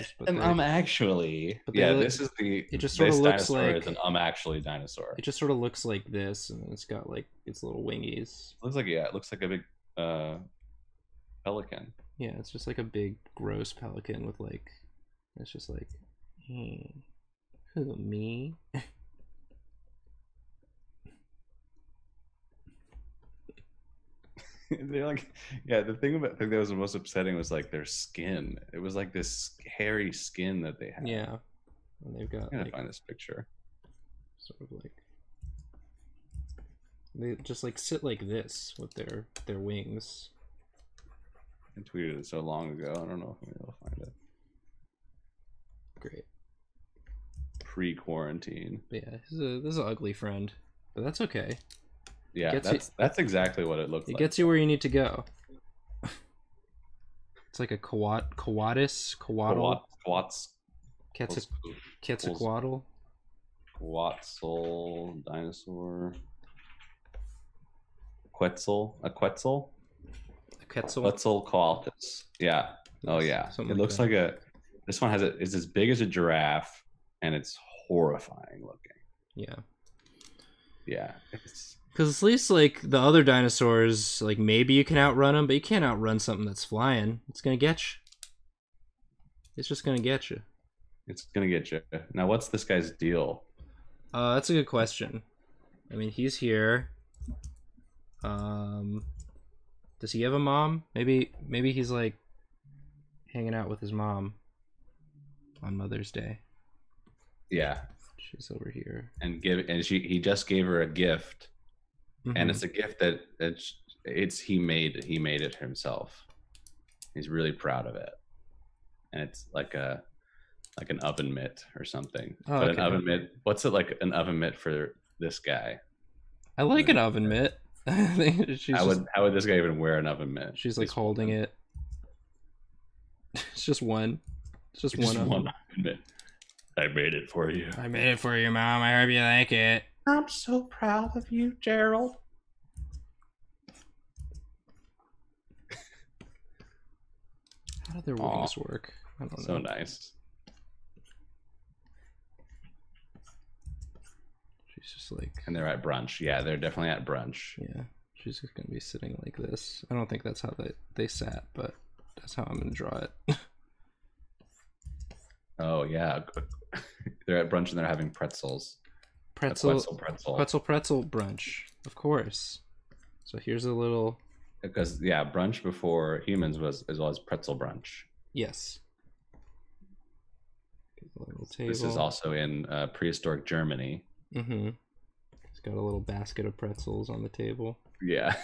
It just sort of looks like this, and it's got like its little wingies. It looks like a big. Pelican. Yeah, it's just like a big gross pelican with like, it's just like, hey, who, me? They're like, yeah, the thing about that was the most upsetting was like their skin. It was like this hairy skin that they had. Yeah, and they've got. I'm gonna find this picture. Sort of like. They just like sit like this with their wings. I tweeted it so long ago. I don't know if I'm able to find it. Great. Pre-quarantine. Yeah, this is an ugly friend, but that's okay. Yeah, that's exactly what it looks like. It gets you where you need to go. It's like a quetzalcoatl. Quetzal dinosaur. Quetzal? A Quetzal? A Quetzal? Quetzalcoatlus. Yeah. Oh, yeah. Something it looks like a... This one has a... It's as big as a giraffe, and it's horrifying looking. Yeah. Yeah. It's... Because at least, like, the other dinosaurs, like, maybe you can outrun them, but you can't outrun something that's flying. It's going to get you. It's just going to get you. It's going to get you. Now, what's this guy's deal? That's a good question. I mean, he's here. Does he have a mom? Maybe he's, like, hanging out with his mom on Mother's Day. Yeah. She's over here. And he just gave her a gift. Mm-hmm. And it's a gift that he made it himself. He's really proud of it, and it's like a an oven mitt or something. Oh, but okay. An oven mitt. What's it like? An oven mitt for this guy. I like an oven mitt. I think she's. How would this guy even wear an oven mitt? She's like holding it. It's just one. It's just one oven mitt. I made it for you. I made it for you, Mom. I hope you like it. I'm so proud of you, Gerald. How do their wings work? I don't know. So nice. She's just like... And they're at brunch. Yeah, they're definitely at brunch. Yeah. She's just going to be sitting like this. I don't think that's how they sat, but that's how I'm going to draw it. Oh, yeah. They're at brunch and they're having pretzels. Pretzel brunch, of course. So here's a little, because yeah, brunch before humans was as well as pretzel brunch. Yes. Little table. This is also in prehistoric Germany. Mm-hmm. It's got a little basket of pretzels on the table. Yeah.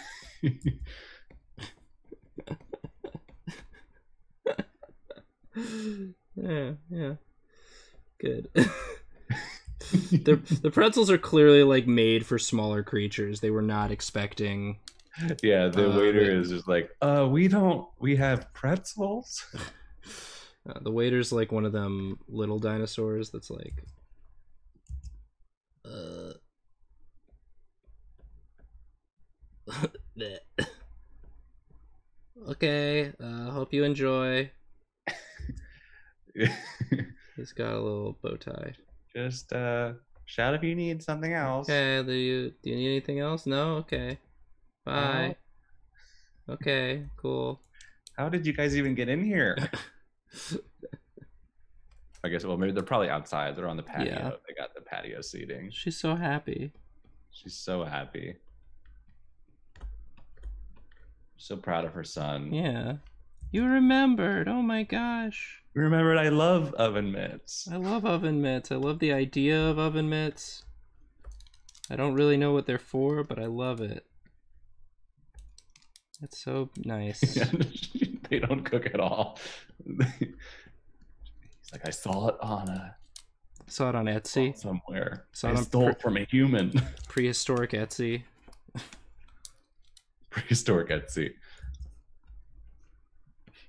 Yeah. Yeah. Good. The pretzels are clearly like made for smaller creatures. They were not expecting. Yeah, the waiter is just like, we have pretzels. The waiter's like one of them little dinosaurs that's like, okay, hope you enjoy. He's got a little bow tie. Just shout if you need something else. Okay, do you need anything else? No? Okay. Bye. No. Okay, cool. How did you guys even get in here? I guess, well, maybe they're probably outside. They're on the patio. Yeah. They got the patio seating. She's so happy. She's so happy. So proud of her son. Yeah. You remembered. Oh my gosh. Remembered, I love oven mitts. I love oven mitts. I love the idea of oven mitts. I don't really know what they're for, but I love it. That's so nice. Yeah, they don't cook at all. He's like, I saw it on a... Saw it on Etsy? Somewhere. Saw it stole it from a human. Prehistoric Etsy. Prehistoric Etsy.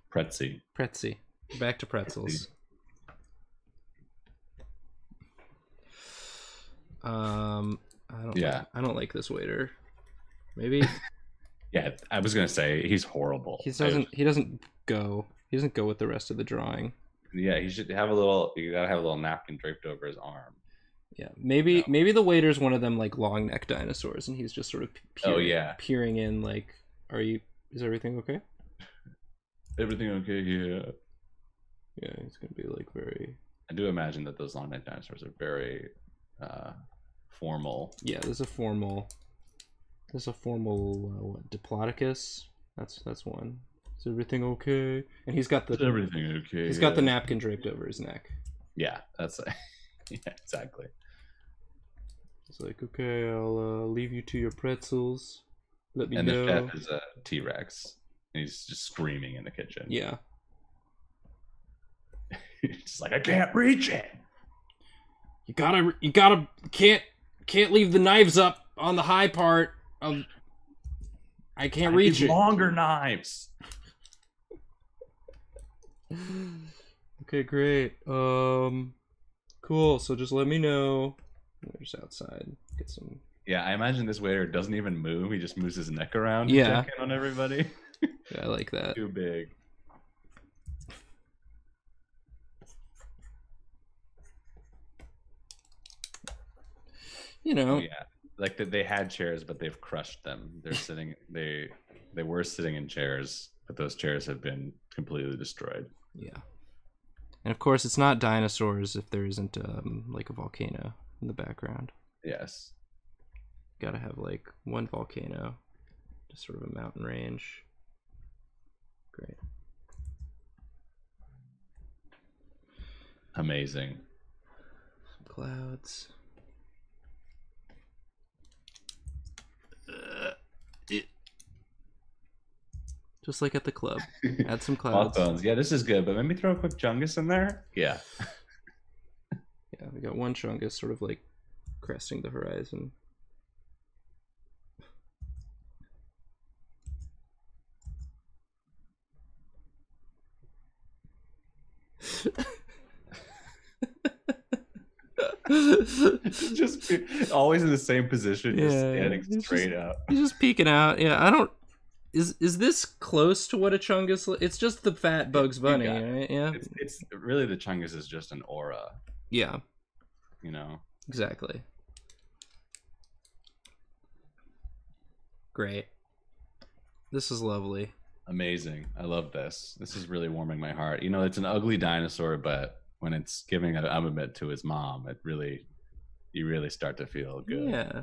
Pretzy. Pretzy. Back to pretzels. I don't like this waiter. Maybe. Yeah, I was gonna say he's horrible. He doesn't go with the rest of the drawing. Yeah, he should have a little. You gotta have a little napkin draped over his arm. Yeah, maybe the waiter's one of them like long neck dinosaurs, and he's just sort of peering in. Like, are you? Is everything okay? Everything okay? Yeah. Yeah, it's gonna be like very. I do imagine that those long neck dinosaurs are very formal. Yeah, there's a formal what, Diplodocus. That's one. Is everything okay? And he's got the. Is everything okay? He's got the napkin draped over his neck. Yeah, that's. Yeah, exactly. It's like, okay, I'll leave you to your pretzels. Let me know. And the chef is a T-Rex. He's just screaming in the kitchen. Yeah. It's like, I can't reach it. You gotta can't leave the knives up on the high part of. I can't reach it. Longer knives. Okay, great. Cool. So just let me know We're just outside. Get some. Yeah, I imagine this waiter doesn't even move. He just moves his neck around. Yeah. To check in on everybody. Yeah, I like that. Too big. You know. Yeah. Like they had chairs, but they've crushed them. They're sitting. They were sitting in chairs, but those chairs have been completely destroyed. Yeah. And of course, it's not dinosaurs if there isn't like a volcano in the background. Yes. Gotta have like one volcano, just sort of a mountain range. Great. Amazing. Some clouds. Just like at the club. Add some clouds. Bones. Yeah, this is good, but let me throw a quick Chungus in there. Yeah. Yeah, we got one Chungus sort of like cresting the horizon. Just always in the same position, just standing straight up. He's just peeking out. Yeah, I don't. Is this close to what a Chungus? It's just the fat Bugs Bunny, right? Yeah. It's really the Chungus is just an aura. Yeah. You know. Exactly. Great. This is lovely. Amazing. I love this. This is really warming my heart. You know, it's an ugly dinosaur, but when it's giving an ummet to his mom, it really, you really start to feel good. Yeah.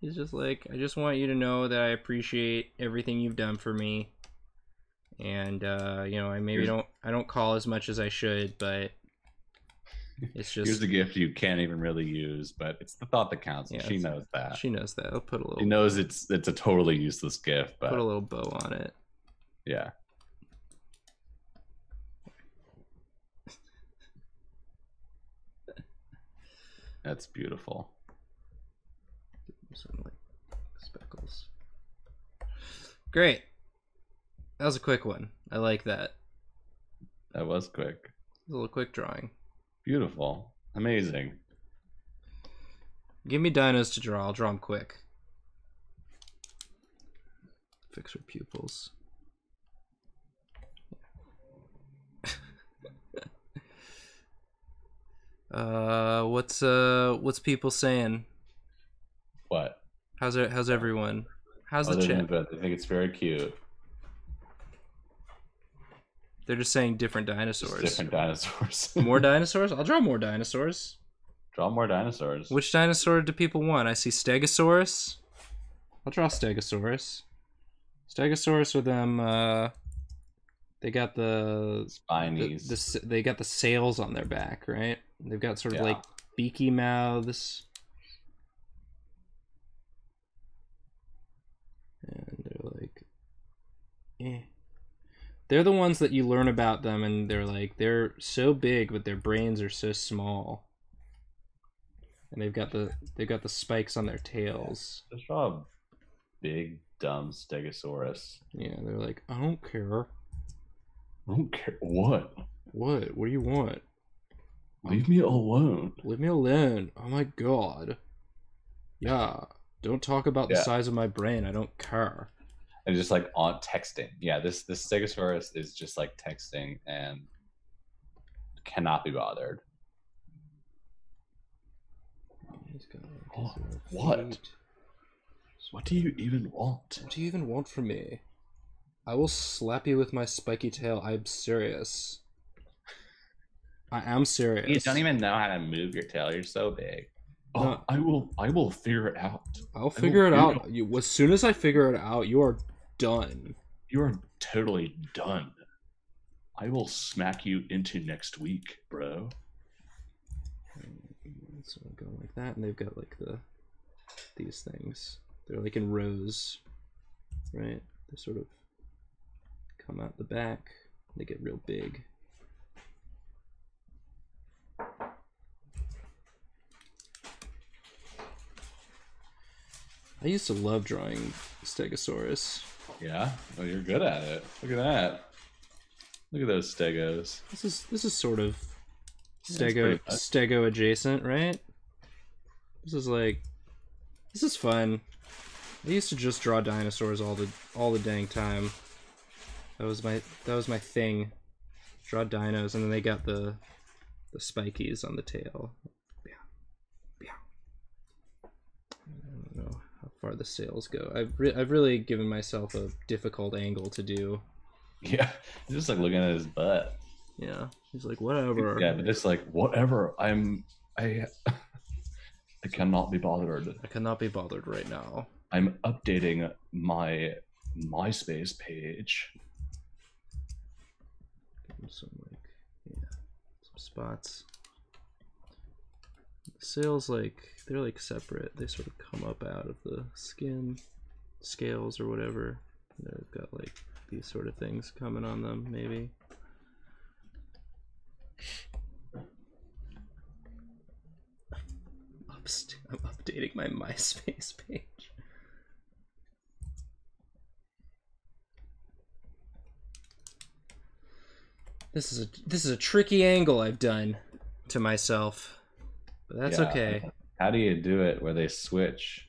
He's just like, I just want you to know that I appreciate everything you've done for me, and you know, I maybe don't call as much as I should, but it's just here's a gift you can't even really use, but it's the thought that counts. Yeah, she knows that. She knows that. I'll put a little. She knows it's a totally useless gift, but put a little bow on it. Yeah. That's beautiful. Some like speckles. Great. That was a quick one. I like that. That was quick. A little quick drawing. Beautiful. Amazing. Give me dinos to draw. I'll draw them quick. Fix her pupils. What's people saying? What? How's everyone? How's the chat? I think it's very cute. They're just saying different dinosaurs. Just different dinosaurs. More dinosaurs? I'll draw more dinosaurs. Draw more dinosaurs. Which dinosaur do people want? I see Stegosaurus. I'll draw Stegosaurus. Stegosaurus are them. They got the spinies. They got the sails on their back, right? They've got sort of like beaky mouths. And they're like, eh. They're the ones that you learn about them, and they're like, they're so big, but their brains are so small. And they've got the spikes on their tails. Just draw a big dumb Stegosaurus. Yeah, they're like, I don't care. I don't care what. What? What do you want? Leave me alone. Leave me alone. Oh my god. Yeah. Don't talk about the size of my brain. I don't care. And just like on texting. Yeah, this Stegosaurus is just like texting and cannot be bothered. He's got like what? What do you even want? What do you even want from me? I will slap you with my spiky tail. I'm serious. I am serious. You don't even know how to move your tail. You're so big. Oh, no. I will figure it out. I'll figure it out. You, as soon as I figure it out, you are done. You are totally done. I will smack you into next week, bro. So I'm going like that, and they've got like these things. They're like in rows, right? They sort of come out the back. They get real big. I used to love drawing Stegosaurus. Yeah? Oh, you're good at it. Look at that. Look at those Stegos. This is sort of Stego adjacent, right? This is fun. I used to just draw dinosaurs all the dang time. That was my thing. Draw dinos, and then they got the spikies on the tail. I don't know how far the sails go. I've really given myself a difficult angle to do. Yeah, just like looking at his butt. Yeah, he's like whatever. Yeah, but it's like whatever. I cannot be bothered. I cannot be bothered right now. I'm updating my MySpace page. Some some spots. The sails they're separate. They sort of come up out of the skin scales or whatever. And they've got these sort of things coming on them, maybe. I'm updating my MySpace page. This is a tricky angle I've done to myself, but that's okay. How do you do it where they switch?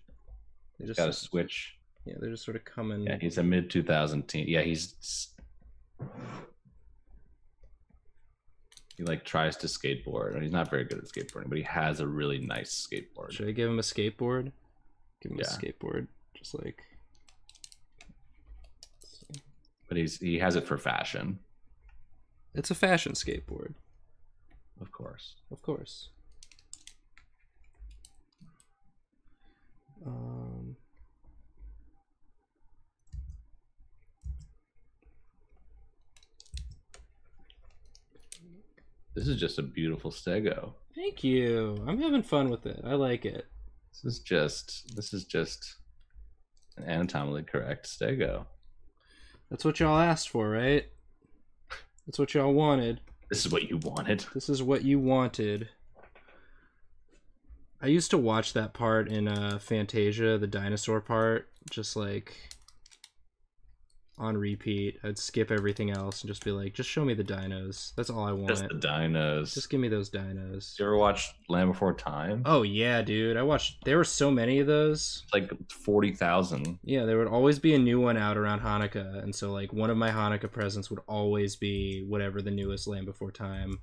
They just gotta switch. Yeah, they're just sort of coming. Yeah, he's a mid-2000 teen. Yeah, he tries to skateboard, and he's not very good at skateboarding, but he has a really nice skateboard. Should I give him a skateboard? Give him a skateboard, just like. But he has it for fashion. It's a fashion skateboard. Of course. Of course. This is just a beautiful stego. Thank you. I'm having fun with it. I like it. This is just an anatomically correct stego. That's what y'all asked for, right? That's what y'all wanted. This is what you wanted. This is what you wanted. I used to watch that part in Fantasia, the dinosaur part, just on repeat. I'd skip everything else and just be like, just show me the dinos. That's all I want. Just the dinos. Just give me those dinos. You ever watched Land Before Time? Oh yeah, dude. I watched, there were so many of those. Like 40,000. Yeah, there would always be a new one out around Hanukkah. And so one of my Hanukkah presents would always be whatever the newest Land Before Time.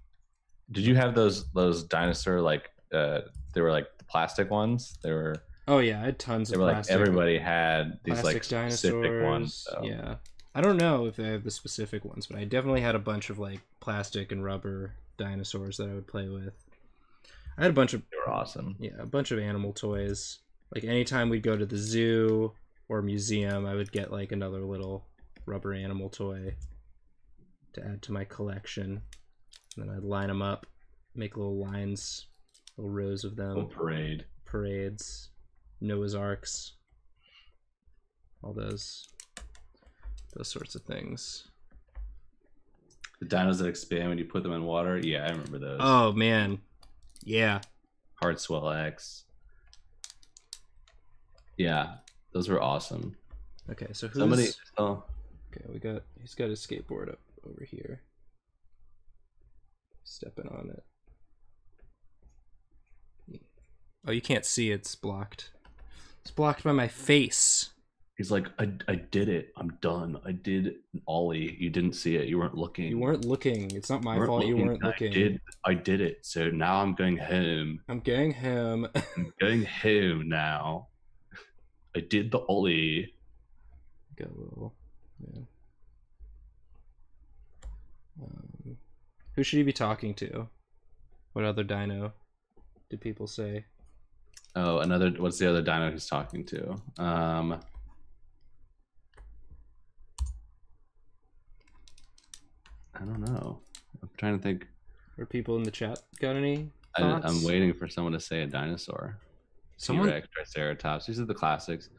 Did you have those dinosaur they were the plastic ones? They were Oh yeah, I had tons of plastic. Everybody had these specific ones. So. Yeah, I don't know if they have the specific ones, but I definitely had a bunch of plastic and rubber dinosaurs that I would play with. I had a bunch of. They were awesome. Yeah, a bunch of animal toys. Anytime we'd go to the zoo or museum, I would get another little rubber animal toy to add to my collection, and then I'd line them up, make little lines, little rows of them. Parades. Noah's Arks, all those sorts of things. The dinos that expand when you put them in water. Yeah, I remember those. Oh man, yeah. Hardswell X. Yeah, those were awesome. Okay, so who's somebody? Oh, okay, he's got his skateboard up over here. Stepping on it. Oh, you can't see, it's blocked. It's blocked by my face. He's like, I did it. I'm done. I did an ollie. You didn't see it. You weren't looking. You weren't looking. It's not my fault. You weren't looking. I did it. So now I'm going home. I'm going home. I'm going home now. I did the ollie. Got a little. Yeah. Who should he be talking to? What other dino do people say? Oh, what's the other dino he's talking to? I don't know. I'm trying to think. Are people in the chat got any thoughts? I'm waiting for someone to say a dinosaur. T-Rex, Triceratops. These are the classics.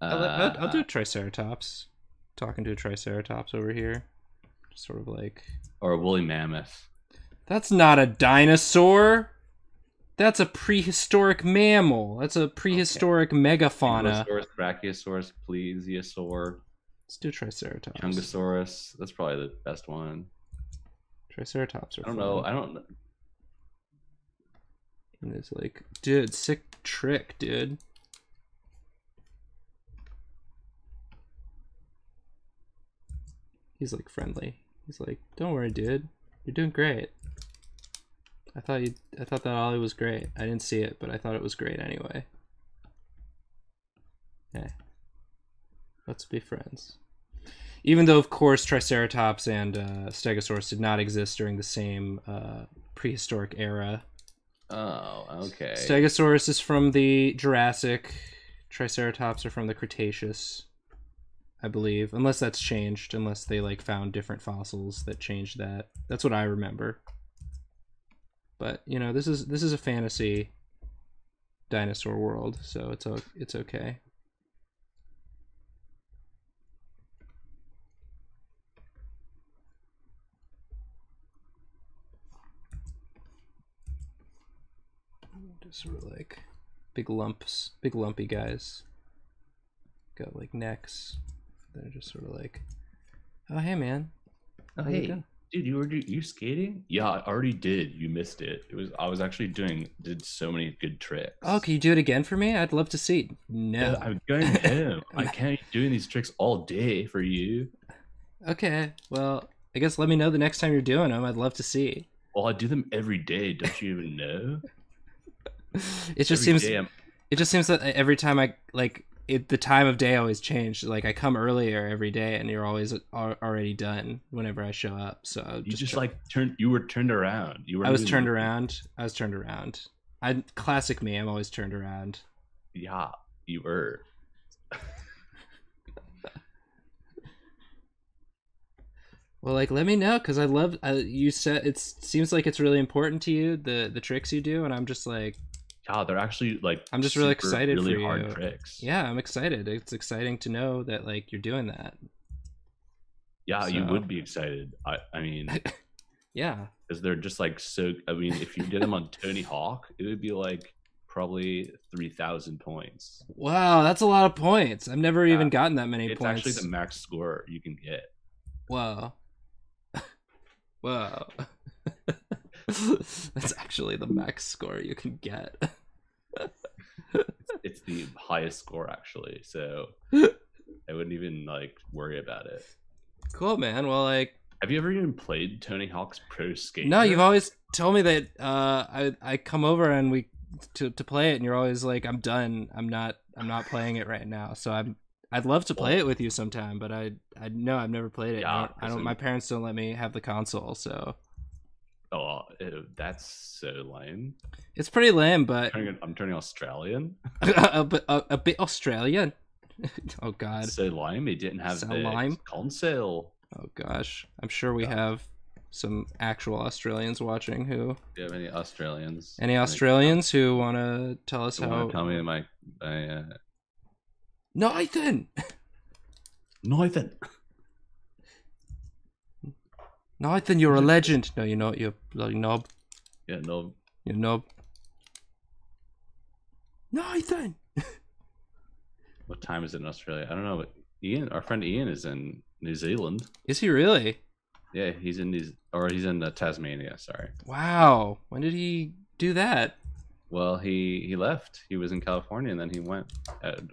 I'll do a Triceratops. Talking to a Triceratops over here. Just sort of Or a woolly mammoth. That's not a dinosaur! That's a prehistoric mammal. That's a prehistoric megafauna. Ankylosaurus, Brachiosaurus, Plesiosaur. Let's do Triceratops. Chungosaurus. That's probably the best one. Triceratops are I don't know. I don't know. And it's dude, sick trick, dude. He's like friendly. He's like, don't worry, dude. You're doing great. I thought that ollie was great. I didn't see it, but I thought it was great anyway. Okay. Let's be friends. Even though, of course, Triceratops and Stegosaurus did not exist during the same prehistoric era. Oh, okay. Stegosaurus is from the Jurassic. Triceratops are from the Cretaceous, I believe. Unless that's changed. Unless they, like, found different fossils that changed that. That's what I remember. But, you know, this is a fantasy dinosaur world, so it's okay. Just sort of like big lumps, big lumpy guys. Got like necks. They're just sort of like, oh hey man, oh hey dude, you skating? Yeah, I already did. You missed it. I was actually did so many good tricks. Oh, can you do it again for me? I'd love to see. No, yeah, I'm going to him. I can't keep doing these tricks all day for you. Okay, well I guess let me know the next time you're doing them. I'd love to see. Well, I do them every day. Don't you even know? It just seems that every time I like it, the time of day always changed. Like I come earlier every day, and you're always already done whenever I show up. So I was turned around. I classic me. I'm always turned around. Yeah, you were. Well, like, let me know, because I love, you said, it seems like it's really important to you, the tricks you do, and I'm just like... Yeah, they're actually, like, I'm just super, really excited really for hard you. Tricks. Yeah, I'm excited. It's exciting to know that, like, you're doing that. Yeah, so. You would be excited. I mean... yeah. Because they're just, like, so... I mean, if you did them on Tony Hawk, it would be, like, probably 3,000 points. Wow, that's a lot of points. I've never even gotten that many points. It's actually the max score you can get. Wow. Whoa. That's actually the max score you can get. It's the highest score, actually, so I wouldn't even like worry about it. Cool, man. Well, like, have you ever even played Tony Hawk's Pro Skater? No, you've always told me that I come over and we to play it, and you're always like, I'm done, I'm not playing it right now. So I'd love to play it with you sometime, but I know I've never played it. Yeah, I don't. My parents don't let me have the console, so. Oh, that's so lame. It's pretty lame, but I'm turning Australian. a bit Australian. Oh God. So lame. It didn't have the console. Oh gosh, I'm sure we have some actual Australians watching who. Do you have any Australians? Any Australians who want to tell us how? Tell me my. Nathan, you're a legend. No, you're not. You're bloody knob. Yeah, knob. You're knob. Nathan. What time is it in Australia? I don't know, but Ian, our friend Ian, is in New Zealand. Is he really? Yeah, he's in Tasmania. Sorry. Wow. When did he do that? Well, he left. He was in California, and then he went.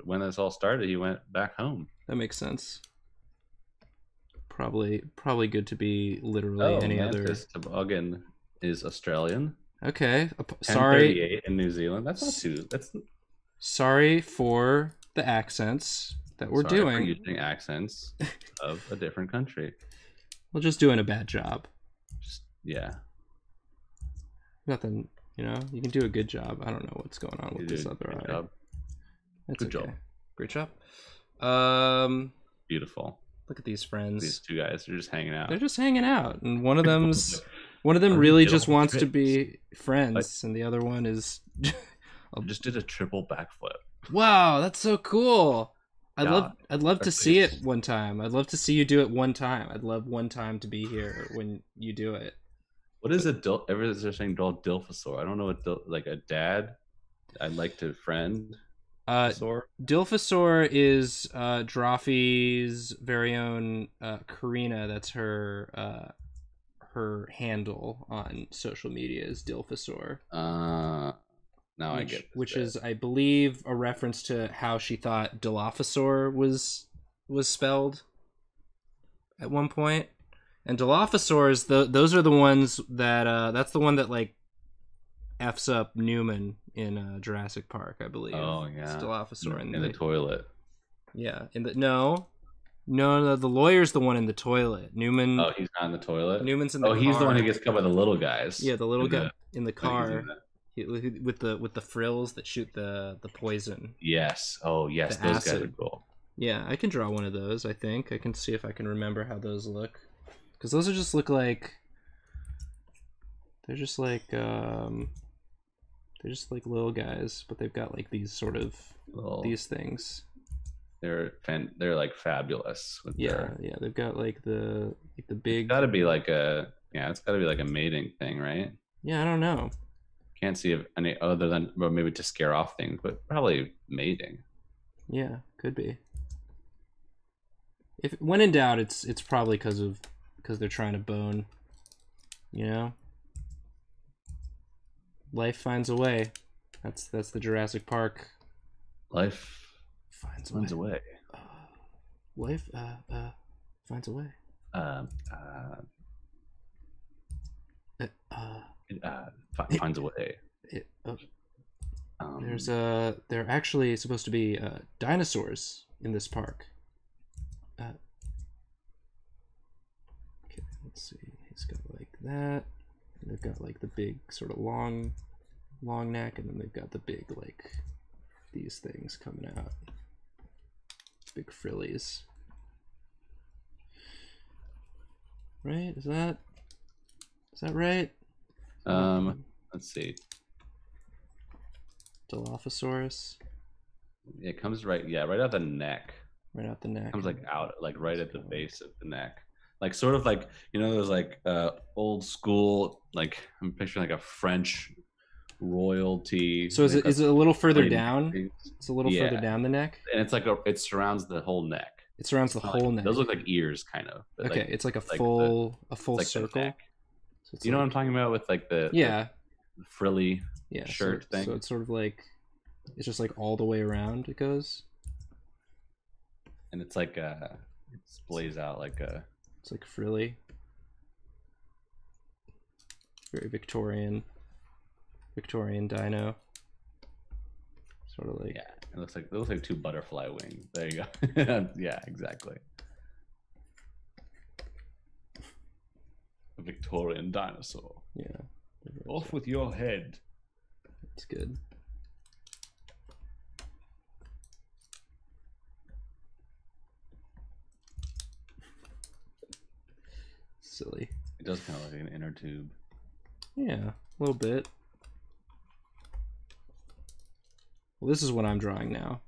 When this all started, he went back home. That makes sense. Probably good to be literally any other. Memphis, Toboggan is Australian. Okay, sorry. In New Zealand, that's not too. That's sorry for the accents that we're doing. Sorry for using accents of a different country. We're just doing a bad job. Just, yeah. Nothing. You know, you can do a good job. I don't know what's going on with this other eye. Good job. Great job. Beautiful. Look at these friends. These two guys are just hanging out. They're just hanging out, and one of them really just wants to be friends, and the other one is. I just did a triple backflip. Wow, that's so cool. I'd love to see it one time. I'd love to see you do it one time. I'd love one time to be here when you do it. What is a dilf? Everyone's saying dilfosaur. I don't know what like a dad. I'd like to friend. Dilfosaur is Drawfee's very own Karina. That's her handle on social media is Dilfosaur. Now I get this. Which is, I believe, a reference to how she thought Dilophosaur was spelled at one point. And Dilophosaurs, those are the ones that that's the one that like f's up Newman in Jurassic Park, I believe. Oh yeah, it's Dilophosaur in the toilet. Yeah, in the no, the lawyer's the one in the toilet. Newman. Oh, he's not in the toilet. Newman's in the. Oh, car. He's the one who gets cut by the little guys. Yeah, the little guy in the car. With the frills that shoot the poison. Yes. Oh, yes. Those guys are cool. Yeah, I can draw one of those, I think. I can see if I can remember how those look. Because those just look like... They're just like... they're just like little guys, but they've got like these sort of... Little, these things. They're like fabulous. With they've got like the big... It's gotta be like a... Yeah, it's gotta be like a mating thing, right? Yeah, I don't know. Can't see of any other than, well, maybe to scare off things, but probably mating. Yeah, could be. If when in doubt, it's probably because they're trying to bone. You know, life finds a way. That's the Jurassic Park. Life finds a way. Life finds a way. Finds a way. They're actually supposed to be dinosaurs in this park. Okay, let's see. He's got like that. And they've got like the big sort of long neck, and then they've got the big like these things coming out. Big frillies. Right? Is that right? Let's see. Dilophosaurus. It comes right out the neck. Right out the neck. It comes like out, like right at the base of the neck. Like sort of like, you know, those like old school, like I'm picturing like a French royalty. So is it a little further down? It's a little further down the neck. And it's like it surrounds the whole neck. It surrounds the whole neck. Those look like ears, kind of. Okay, like, it's like a full circle. Like so you know what I'm talking about with like the frilly shirt thing. So it's sort of like it's just like all the way around it goes, and it's like it splays out like a. It's like frilly, very Victorian dino. Sort of like it looks like two butterfly wings. There you go. Yeah, exactly. A Victorian dinosaur. Yeah. Off with your head. That's good. Silly. It does kind of look like an inner tube. Yeah, a little bit. Well, this is what I'm drawing now.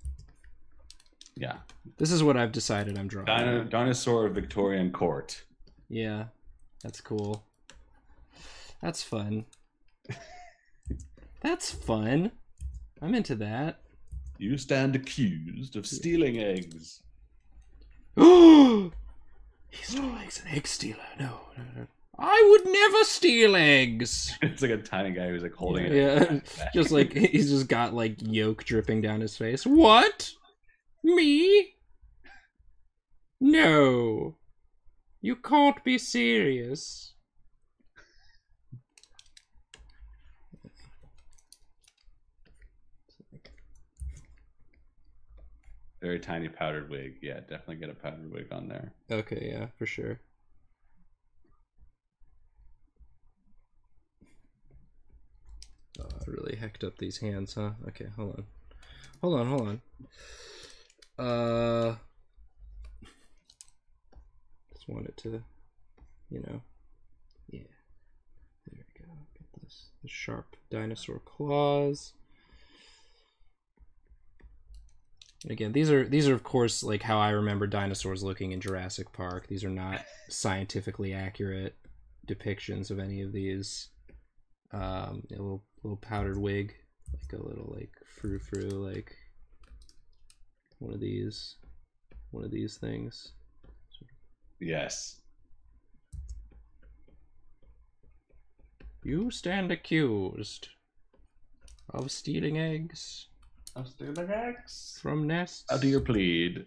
Yeah. This is what I've decided I'm drawing. Dinosaur Victorian court. Yeah. That's cool. That's fun. That's fun. I'm into that. You stand accused of stealing eggs. Oh! He stole eggs, an egg stealer. No. I would never steal eggs. It's like a tiny guy who's like holding it. Yeah, just like he's just got like yolk dripping down his face. What? Me? No. You can't be serious. Very tiny powdered wig. Yeah, definitely get a powdered wig on there. Okay, yeah, for sure. Oh, I really hecked up these hands, huh? Okay, hold on. Want it to, you know, yeah. There we go. Get this. The sharp dinosaur claws. And again, these are of course like how I remember dinosaurs looking in Jurassic Park. These are not scientifically accurate depictions of any of these. A little powdered wig, like a little like frou-frou, like one of these things. Yes. You stand accused I was stealing eggs. I'm stealing eggs from nests. How do you plead?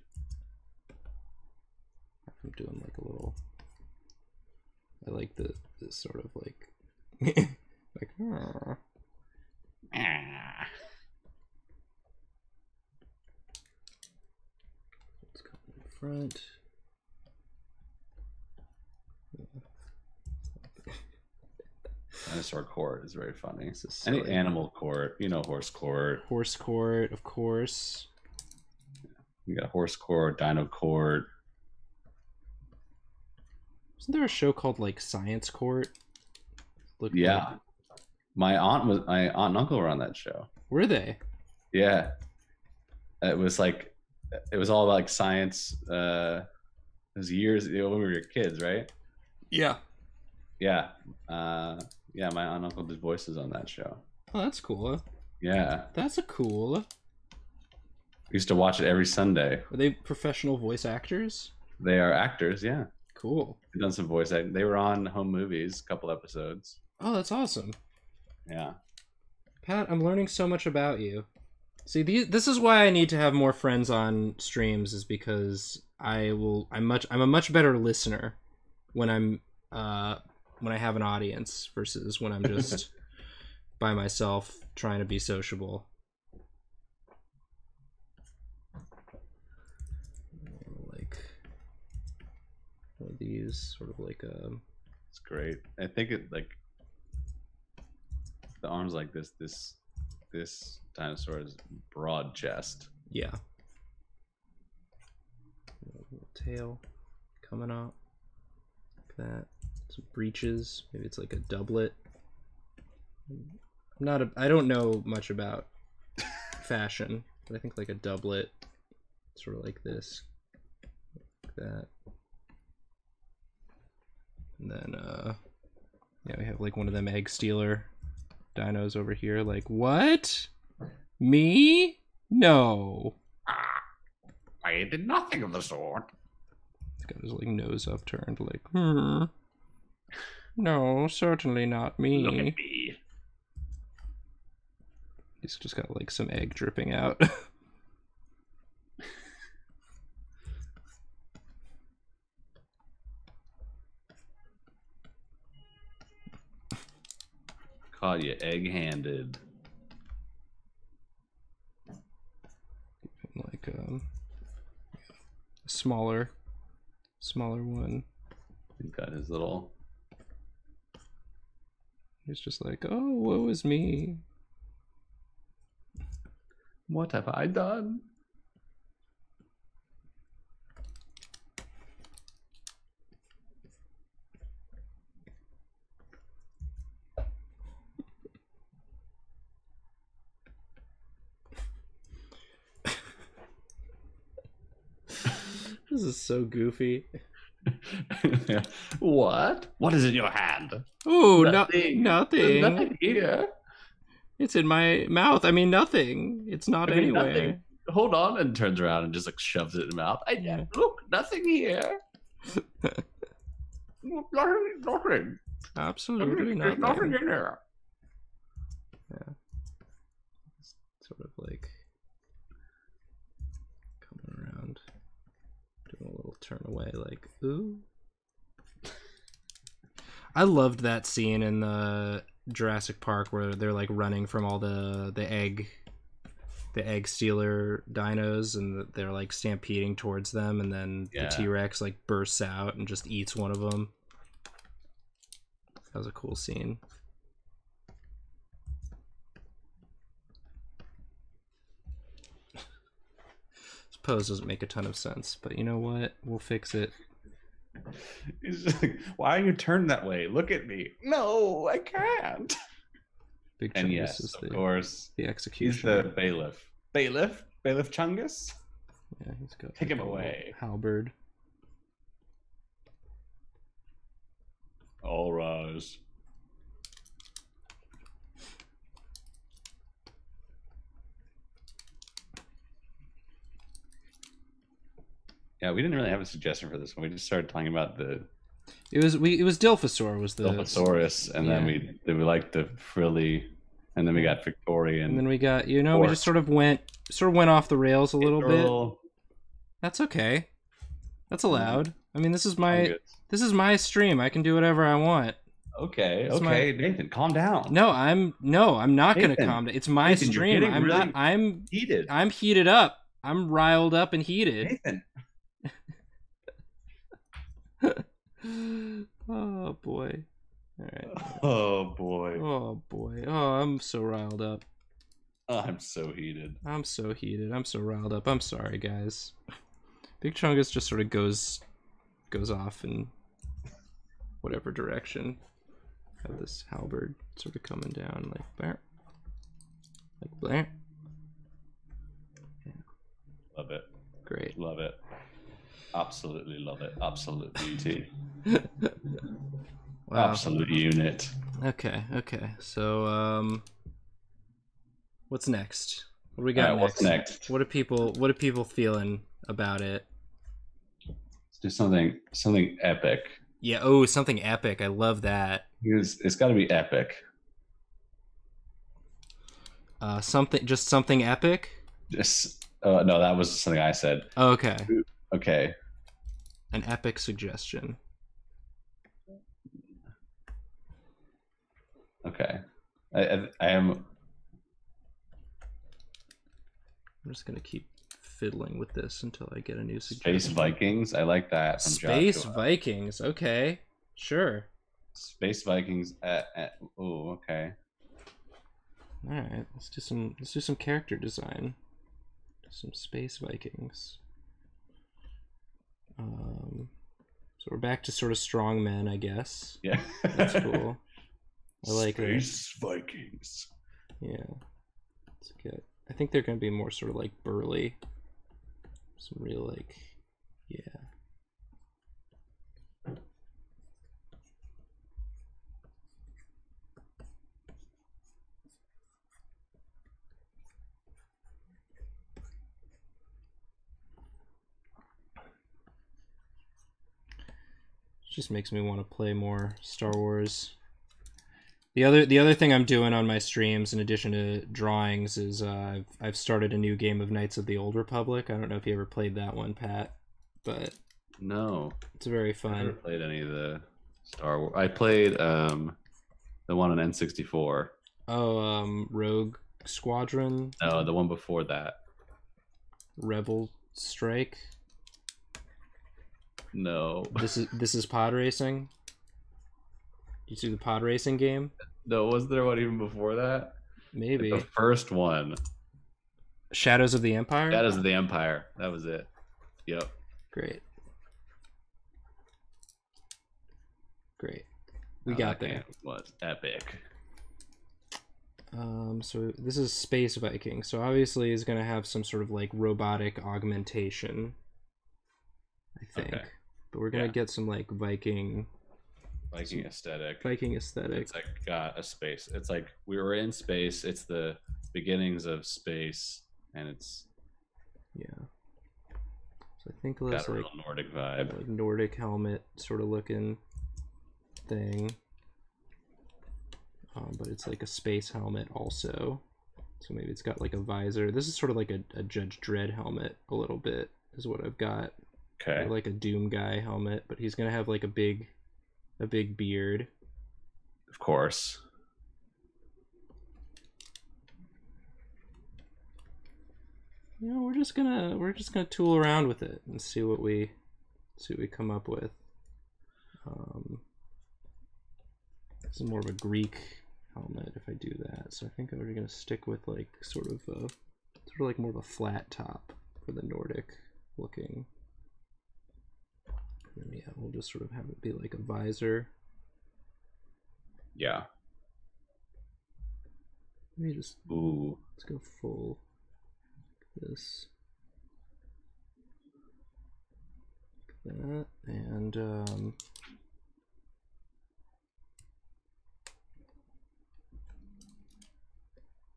I'm doing like a little. I like the this sort of like like. Ah. Ah. Let's go in front. Dinosaur court is very funny. Is any animal court, you know, horse court. Horse court, of course. You got horse court, dino court. Isn't there a show called like Science Court? Look, yeah, like... my aunt and uncle were on that show. Were they? Yeah, it was like it was all about, like science. It was years ago when we were kids, right? Yeah. Yeah, yeah. My aunt and uncle did voices on that show. Oh, that's cool. Yeah, that's a cool. We used to watch it every Sunday. Are they professional voice actors? They are actors. Yeah. Cool. They've done some voice acting. They were on Home Movies, a couple episodes. Oh, that's awesome. Yeah. Pat, I'm learning so much about you. See, this is why I need to have more friends on streams, is because I'm a much better listener when I'm when I have an audience versus when I'm just by myself trying to be sociable. Like one of these sort of like it's great. I think it like the arms like this. This dinosaur is broad chest. Yeah. Little tail coming up. Like that. Some breeches, maybe it's like a doublet. I don't know much about fashion, but I think like a doublet, sort of like this, like that. And then yeah, we have like one of them egg stealer dinos over here. Like what? Me? No. I did nothing of the sort. This guy was like nose upturned, like hmm. No, certainly not me. Look at me. He's just got like some egg dripping out. Call you egg-handed. Like a smaller one. He's got his little. He's just like, oh, woe is me. What have I done? This is so goofy. Yeah. What? What is in your hand? Oh, nothing. There's nothing here. It's in my mouth. I mean, nothing. It's not anywhere. Nothing. Hold on, and turns around and just like shoves it in the mouth. Yeah. Look, nothing here. Nothing. Absolutely nothing. There's nothing in here. Yeah. It's sort of like coming around. A little turn away, like ooh. I loved that scene in the Jurassic Park where they're like running from all the egg stealer dinos, and they're like stampeding towards them, and then yeah. The T-Rex like bursts out and just eats one of them. That was a cool scene. Pose doesn't make a ton of sense, but you know what? We'll fix it. He's just like, why are you turned that way? Look at me. No, I can't. Big Chungus, yes, is of course. The execution. He's the bailiff. Bailiff? Bailiff Chungus? Yeah, he's got. Take him away. Halberd. All rise. Yeah, we didn't really have a suggestion for this one. We just started talking about the. It was Dilophosaurus was the. Dilophosaurus, and yeah. Then we liked the frilly And then we got Victorian. And then we got, you know, we just sort of went off the rails a little bit. That's okay. That's allowed. I mean, this is my stream. I can do whatever I want. Okay, okay, Nathan, calm down. No, I'm not going to calm down. It's my stream. I'm not. I'm heated. I'm heated up. I'm riled up and heated. Nathan. Oh boy. All right. Oh boy. Oh boy. Oh, I'm so riled up. I'm so heated. I'm so heated. I'm so riled up. I'm sorry, guys. Big Chungus just sort of goes off in whatever direction. Have this halberd sort of coming down like there, like there. Yeah. Love it. Great. Love it. Absolutely love it. Absolute beauty. Wow. Absolute unit. Okay. Okay. So, what's next? What do we got? All right, next? What's next? What are people? What are people feeling about it? Let's do something epic. Yeah. Oh, something epic. I love that. It's got to be epic. Something epic. Just no, that was something I said. Oh, okay. Okay. An epic suggestion. Okay. I am. I'm just gonna keep fiddling with this until I get a new suggestion. Space Vikings. I like that. From Space Vikings. Okay. Sure. Space Vikings. Oh, okay. All right. Let's do some. Let's do some character design. Some Space Vikings. So we're back to sort of strong men, I guess. Yeah. That's cool. I like Space Vikings. Yeah. That's good. I think they're going to be more sort of like burly. Some real like, yeah. Just makes me want to play more Star Wars. The other thing I'm doing on my streams, in addition to drawings, is I've started a new game of Knights of the Old Republic. I don't know if you ever played that one, Pat, but no, it's very fun. I never played any of the Star Wars. I played the one on N64. Oh, Rogue Squadron. No, the one before that. Rebel Strike. No. This is pod racing. You see the pod racing game? No, was there one even before that? Maybe. The first one. Shadows of the Empire? Shadows of the Empire. That was it. Yep. Great. Great. We got there. Was epic. So this is Space Viking. So obviously it's going to have some sort of like robotic augmentation, I think. Okay. But we're going to get some like Viking aesthetic. Viking aesthetic. It's like got a space. It's like we were in space. It's the beginnings of space, and it's So I think that's like a Nordic vibe, like Nordic helmet sort of looking thing. But it's like a space helmet also. So maybe it's got like a visor. This is sort of like a Judge Dredd helmet a little bit is what I've got. Okay. Or like a Doom guy helmet, but he's gonna have like a big beard, of course. You know, we're just gonna tool around with it and see what we come up with. This is more of a Greek helmet if I do that, so I think I'm already gonna stick with like sort of like more of a flat top for the Nordic looking. And yeah, we'll just sort of have it be like a visor. Yeah. Let me just. Ooh. Let's go full. This. That and I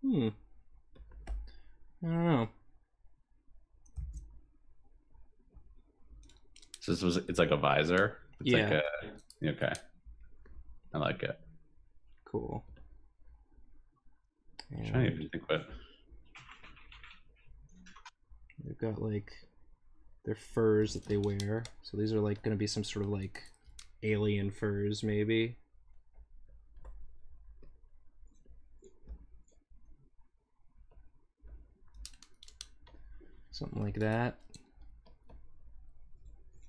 don't know. So this was, it's like a visor. It's like a, okay. I like it. Cool. I'm trying to think what. They've got like their furs that they wear. So these are like going to be some sort of like alien furs, maybe. Something like that.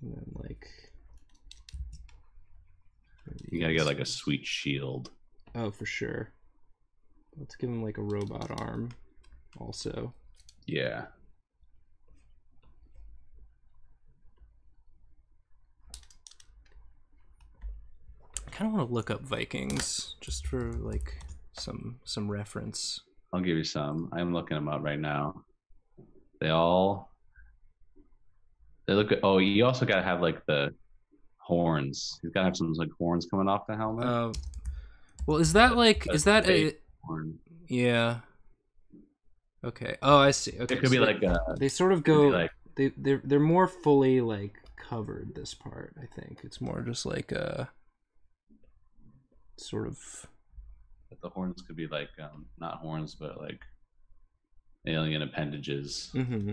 And then like. You gotta get like a sweet shield. Oh, for sure. Let's give him like a robot arm also. Yeah. I kind of want to look up Vikings just for like some reference. I'll give you some. I'm looking them up right now. They look. Oh, you also gotta have like the horns. He's gotta have some like horns coming off the helmet. Well, is that like that's is that a horn? Yeah. Okay. Oh, I see. Okay. It could so be like they sort of go like they're more fully like covered this part. I think it's more just like sort of. But the horns could be like not horns, but like alien appendages. Mm-hmm.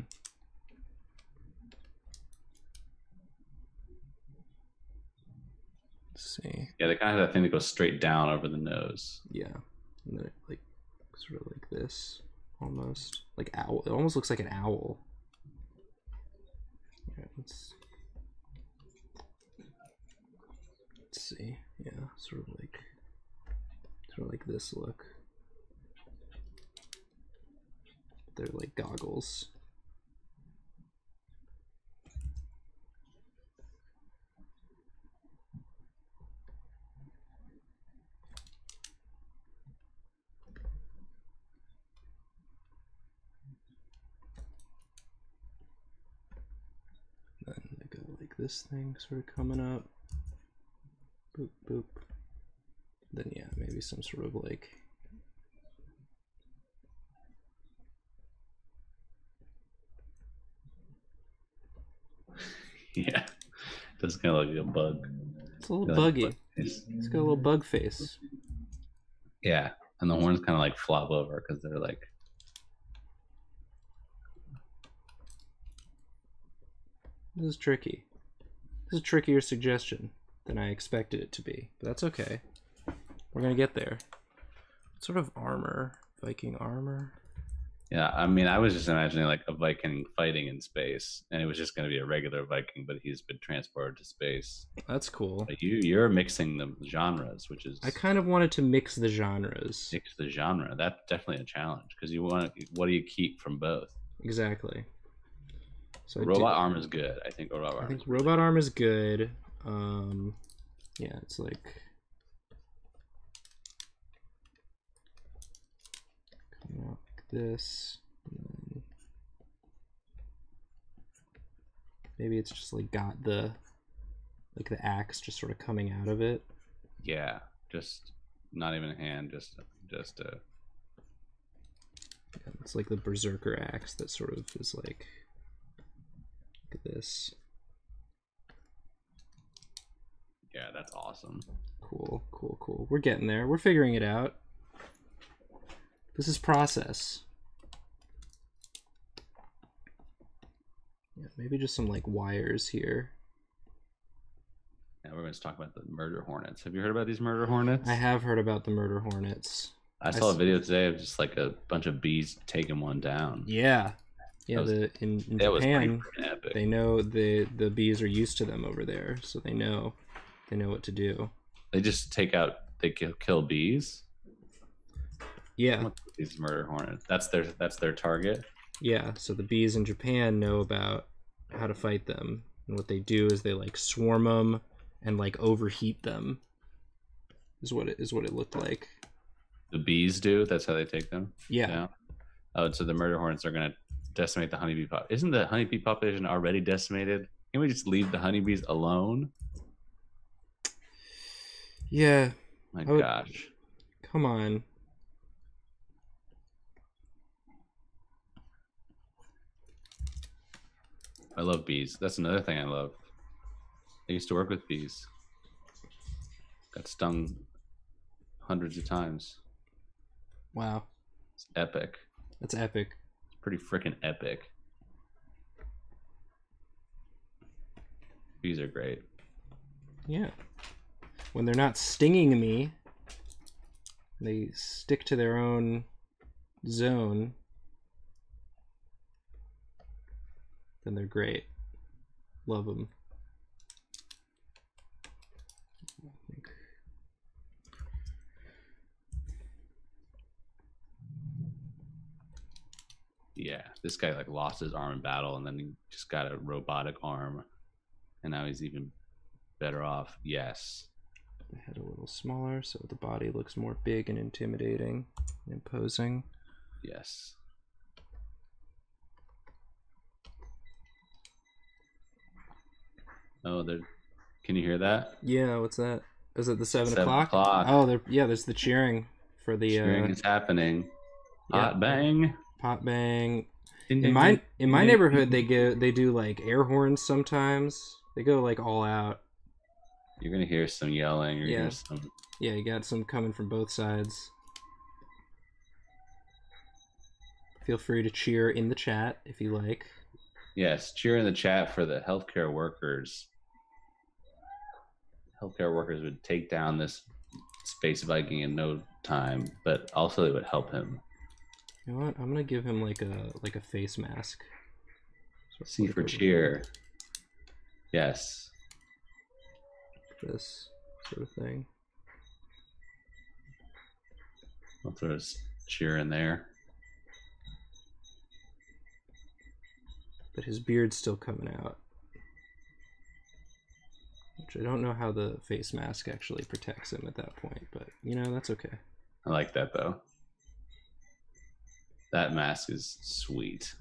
Let's see. Yeah, they kind of have that thing that goes straight down over the nose. Yeah, and then it like sort of like this, almost like owl. It almost looks like an owl. Yeah, let's see. Yeah, sort of like this look. They're like goggles. Then I go like this thing sort of coming up. Boop, boop. Then yeah, maybe some sort of like yeah, does kind of like a bug. It's a little buggy. Like it's got a little bug face. Yeah, and the horns kind of like flop over because they're like. This is tricky. This is a trickier suggestion than I expected it to be, but that's okay. We're gonna get there. What sort of armor, Viking armor. Yeah, I mean, I was just imagining like a Viking fighting in space, and it was just going to be a regular Viking, but he's been transported to space. That's cool. But you're mixing the genres, which is... I kind of wanted to mix the genres. Mix the genre. That's definitely a challenge, because you want to, what do you keep from both? Exactly. So robot arm is good. I think robot arm. I think robot arm is good. Yeah, it's like coming out. This maybe it's just like got the like the axe just sort of coming out of it. Yeah, just not even a hand, just a yeah, it's like the berserker axe that sort of is like look at this. Yeah, that's awesome. Cool, cool, cool. We're getting there. We're figuring it out. This is process. Yeah, maybe just some like wires here. Now we're going to talk about the murder hornets. Have you heard about these murder hornets? I have heard about the murder hornets. I saw a video today of just like a bunch of bees taking one down. Yeah, yeah. In Japan, they know the bees are used to them over there, so they know what to do. They just take out. They kill bees. Yeah, these murder hornets. That's their target. Yeah, so the bees in Japan know about how to fight them, and what they do is they like swarm them and like overheat them. Is what it looked like. The bees do. That's how they take them. Yeah. You know? Oh, so the murder hornets are gonna decimate the honeybee pop. Isn't the honeybee population already decimated? Can we just leave the honeybees alone? Yeah. My gosh. Come on. I love bees. That's another thing I love. I used to work with bees. Got stung hundreds of times. Wow. It's epic. That's epic. Pretty freaking epic. These are great. Yeah. When they're not stinging me, they stick to their own zone, then they're great. Love them. Yeah, this guy like lost his arm in battle and then he just got a robotic arm and now he's even better off. Yes. The head a little smaller so the body looks more big and intimidating and imposing. Yes. Oh, there. Can you hear that? Yeah, what's that? Is it the 7 o'clock? Oh, yeah, there's the cheering for the... Cheering is happening. Yeah. Hot bang. Hot bang. In my neighborhood, they do like air horns sometimes. They go like all out. You're gonna hear some yelling. You're gonna hear some... Yeah, you got some coming from both sides. Feel free to cheer in the chat if you like. Yes, cheer in the chat for the healthcare workers. Healthcare workers would take down this space Viking in no time, but also it would help him. You know what? I'm gonna give him like a face mask. So C for cheer. Him. Yes. This sort of thing. I'll throw a cheer in there. But his beard's still coming out. Which I don't know how the face mask actually protects him at that point, but you know, that's okay. I like that though. That mask is sweet.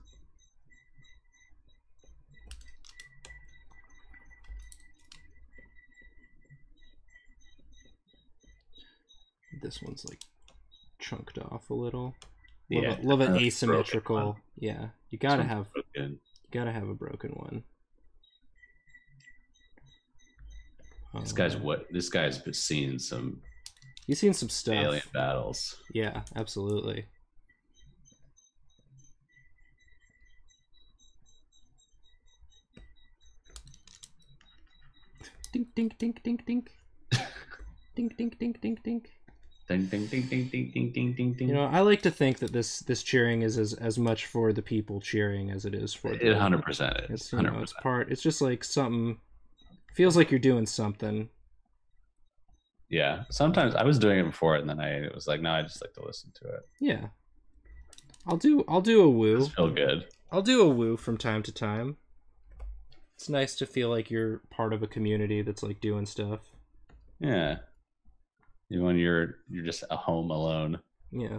This one's like chunked off a little. Love an asymmetrical. Yeah, you gotta have broken. You gotta have a broken one. This guy's This guy's been seeing some. He's seen some stuff. Alien battles. Yeah, absolutely. Dink, dink, dink, dink, dink. Dink, dink, dink, dink, dink. Ding, ding, ding, ding, ding, ding, ding, ding, ding. You know, I like to think that this cheering is as much for the people cheering as it is for the... It 100% is. It's, you know, it's part... It's just like something... Feels like you're doing something. Yeah. Sometimes I was doing it before and then it was like, no, I just like to listen to it. Yeah. I'll do a woo. It feels good. I'll do a woo from time to time. It's nice to feel like you're part of a community that's like doing stuff. Yeah. Even when you're just at home alone. Yeah.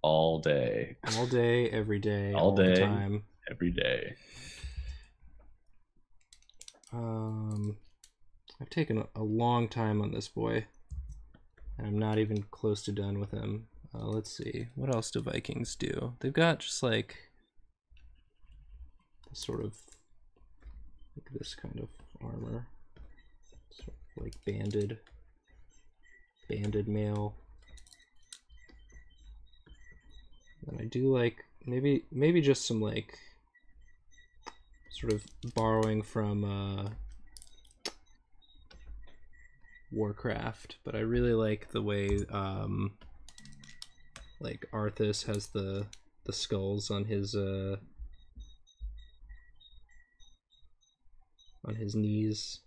All day. All day, every day. All day, the time. Every day. I've taken a long time on this boy. And I'm not even close to done with him. Let's see. What else do Vikings do? They've got just like this sort of like this kind of armor. Sort of like banded mail. And I do like maybe just some like sort of borrowing from Warcraft, but I really like the way like Arthas has the skulls on his knees.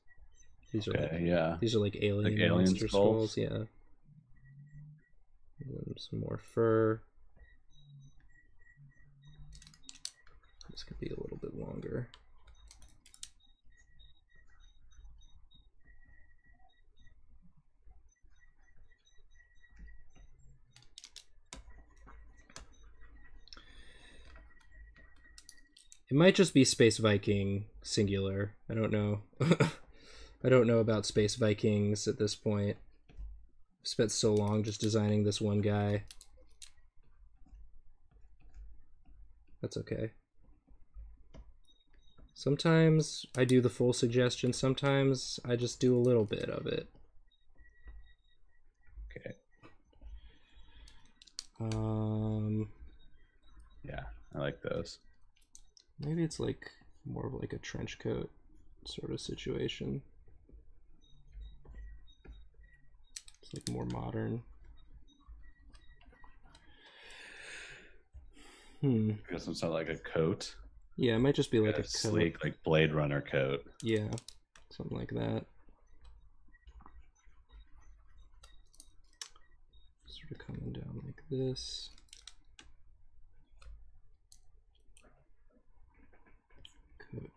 These are like, yeah. These are like alien monster skulls. Yeah. And some more fur. This could be a little bit longer. It might just be Space Viking singular. I don't know. I don't know about Space Vikings at this point. I've spent so long just designing this one guy. That's okay. Sometimes I do the full suggestion, sometimes I just do a little bit of it. Okay. Yeah, I like those. Maybe it's like more of like a trench coat sort of situation. It's like more modern. I guess it's not like a coat. Yeah, it might just be like a coat. Sleek, like Blade Runner coat. Yeah, something like that. Sort of coming down like this. Coat.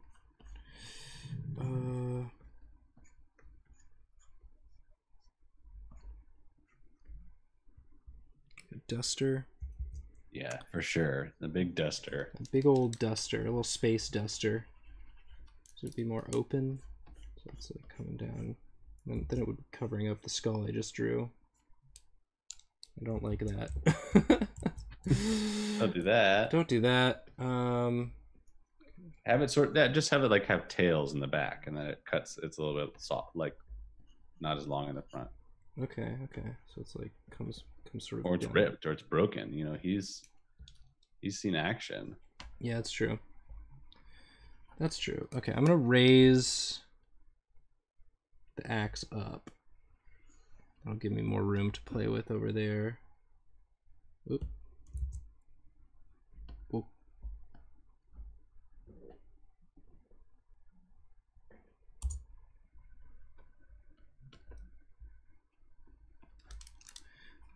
A duster. Yeah, for sure. The big duster. A big old duster, a little space duster. So it'd be more open. So it's like coming down. And then it would be covering up the skull I just drew. I don't like that. Don't do that. Don't do that. Have it sort of, yeah, just have it like have tails in the back and then it cuts, it's a little bit soft, like not as long in the front. Okay, okay. So it's like comes sort of, or it's down. Ripped or it's broken, you know, he's seen action. Yeah, it's true. That's true. Okay, I'm gonna raise the axe up. That'll give me more room to play with over there. Oop. Oop.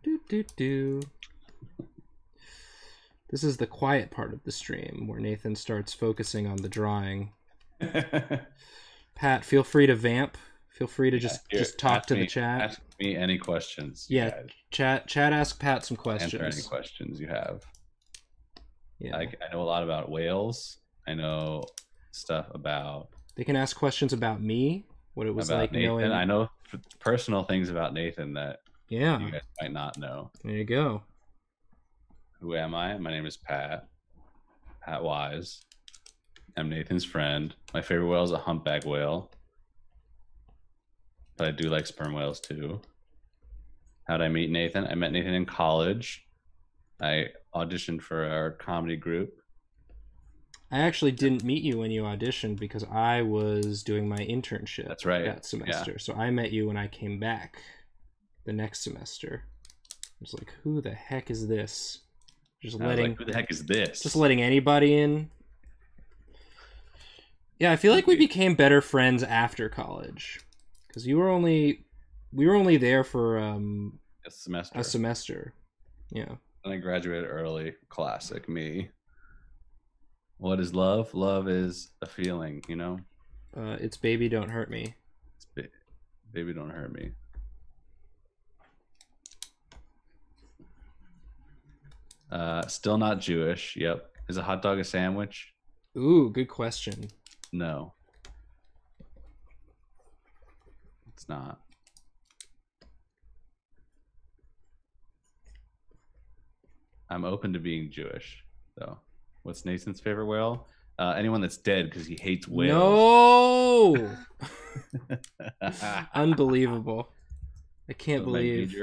Do, do, do. This is the quiet part of the stream where Nathan starts focusing on the drawing. Pat, feel free to vamp. Feel free to just talk to the chat. Ask me any questions. Yeah, chat. Ask Pat some questions. Answer any questions you have. Yeah, I know a lot about whales. I know stuff about. They can ask questions about me. What it was like knowing. I know personal things about Nathan that. Yeah, you guys might not know. There you go. Who am I? My name is Pat. Pat Wise. I'm Nathan's friend. My favorite whale is a humpback whale. But I do like sperm whales too. How did I meet Nathan? I met Nathan in college. I auditioned for our comedy group. I actually didn't meet you when you auditioned because I was doing my internship That's right. that semester. Yeah. So I met you when I came back. The next semester, I was like, "Who the heck is this?" Just letting like, who the heck is this? Just letting anybody in. Yeah, I feel like we became better friends after college, because we were only there for a semester. A semester, yeah. And I graduated early. Classic me. What is love? Love is a feeling, you know. It's baby, don't hurt me. It's baby, don't hurt me. Still not Jewish. Yep. Is a hot dog a sandwich? Ooh, good question. No. It's not. I'm open to being Jewish, though. What's Nathan's favorite whale? Anyone that's dead because he hates whales. No! Unbelievable. I can't believe.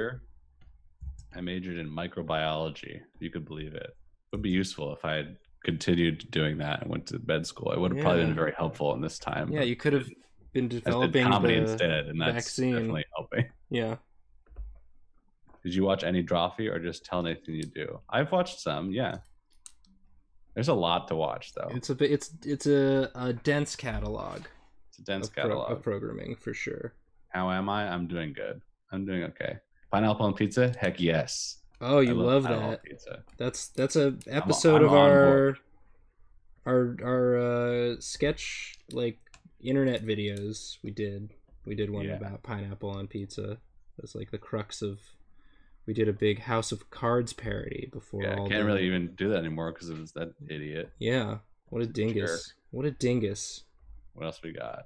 I majored in microbiology. You could believe it. It would be useful if I had continued doing that and went to med school. I would have probably been very helpful in this time. Yeah, you could have been developing comedy instead, and that's vaccine. Definitely helping. Yeah. Did you watch any Drawfee or just tell Nathan you do? I've watched some. Yeah. There's a lot to watch though. It's a bit. It's a dense catalog. It's a dense catalog of programming for sure. How am I? I'm doing good. I'm doing okay. Pineapple on pizza? Heck yes. Oh, you love that. Pizza. That's a episode of our sketch like internet videos we did. We did one about pineapple on pizza. That's like the crux of. We did a big House of Cards parody before. Yeah, I can't really even do that anymore because it was that idiot. Yeah, what a dingus! Jerk. What a dingus! What else we got?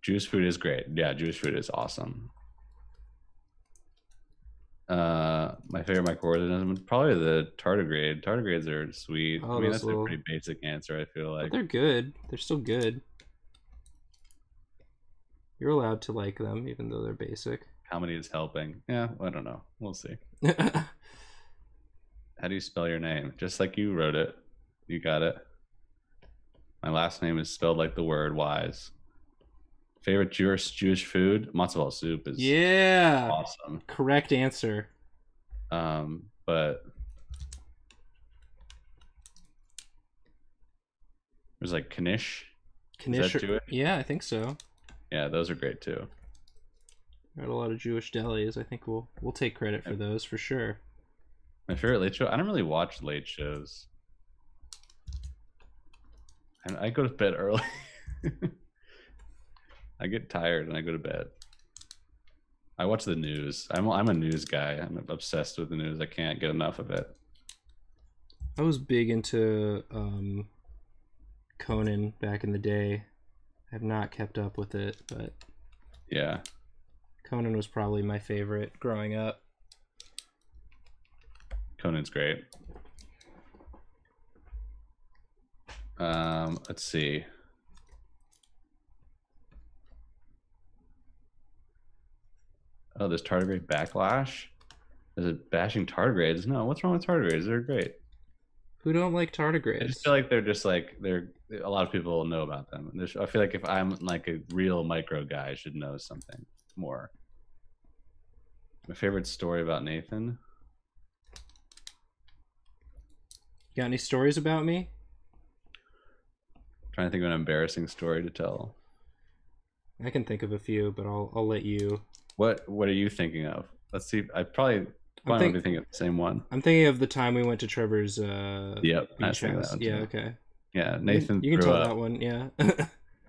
Jewish food is great. Yeah, Jewish food is awesome. My favorite microorganism is probably the tardigrade. Tardigrades are sweet. Oh, I mean, that's a pretty basic answer, I feel like. But they're good. They're still good. You're allowed to like them, even though they're basic. How many is helping? Yeah, I don't know. We'll see. How do you spell your name? Just like you wrote it. You got it. My last name is spelled like the word wise. Favorite Jewish food? Matzo ball soup is awesome. Correct answer. But there's like knish. Knish, is that Jewish? Yeah, I think so. Yeah, those are great too. Got a lot of Jewish delis. I think we'll take credit for those for sure. My favorite late show. I don't really watch late shows, and I go to bed early. I get tired and I go to bed. I watch the news. I'm a news guy. I'm obsessed with the news. I can't get enough of it. I was big into Conan back in the day. I have not kept up with it, but yeah, Conan was probably my favorite growing up. Conan's great. Let's see. Oh, there's tardigrade backlash. There's a bashing tardigrades. No, what's wrong with tardigrades? They're great. Who don't like tardigrades? I just feel like they're just like a lot of people know about them. I feel like if I'm like a real micro guy, I should know something more. My favorite story about Nathan. You got any stories about me? I'm trying to think of an embarrassing story to tell. I can think of a few, but I'll let you. What are you thinking of? Let's see. I probably won't be thinking of the same one. I'm thinking of the time we went to Trevor's beach house. Yeah, okay. Yeah, Nathan you can tell that one, yeah.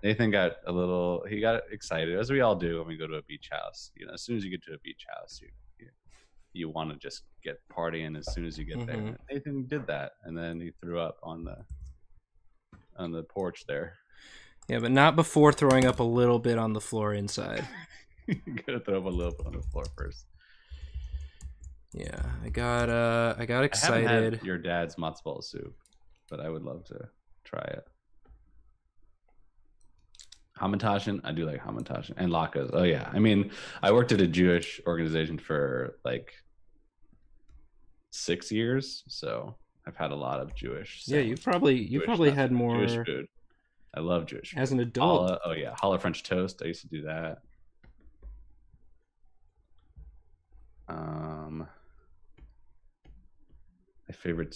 Nathan got a little, he got excited, as we all do when we go to a beach house. You know, as soon as you get to a beach house, you want to just get partying as soon as you get there. And Nathan did that, and then he threw up on the porch there. Yeah, but not before throwing up a little bit on the floor inside. You gotta throw up a little bit on the floor first. Yeah, I got excited. I haven't had your dad's matzo ball soup, but I would love to try it. Hamantaschen, I do like hamantaschen and latkes. Oh yeah, I mean, I worked at a Jewish organization for like 6 years, so I've had a lot of Jewish. Yeah, you probably had more Jewish food. I love Jewish food. As an adult. Challah, oh yeah, challah French toast. I used to do that. My favorite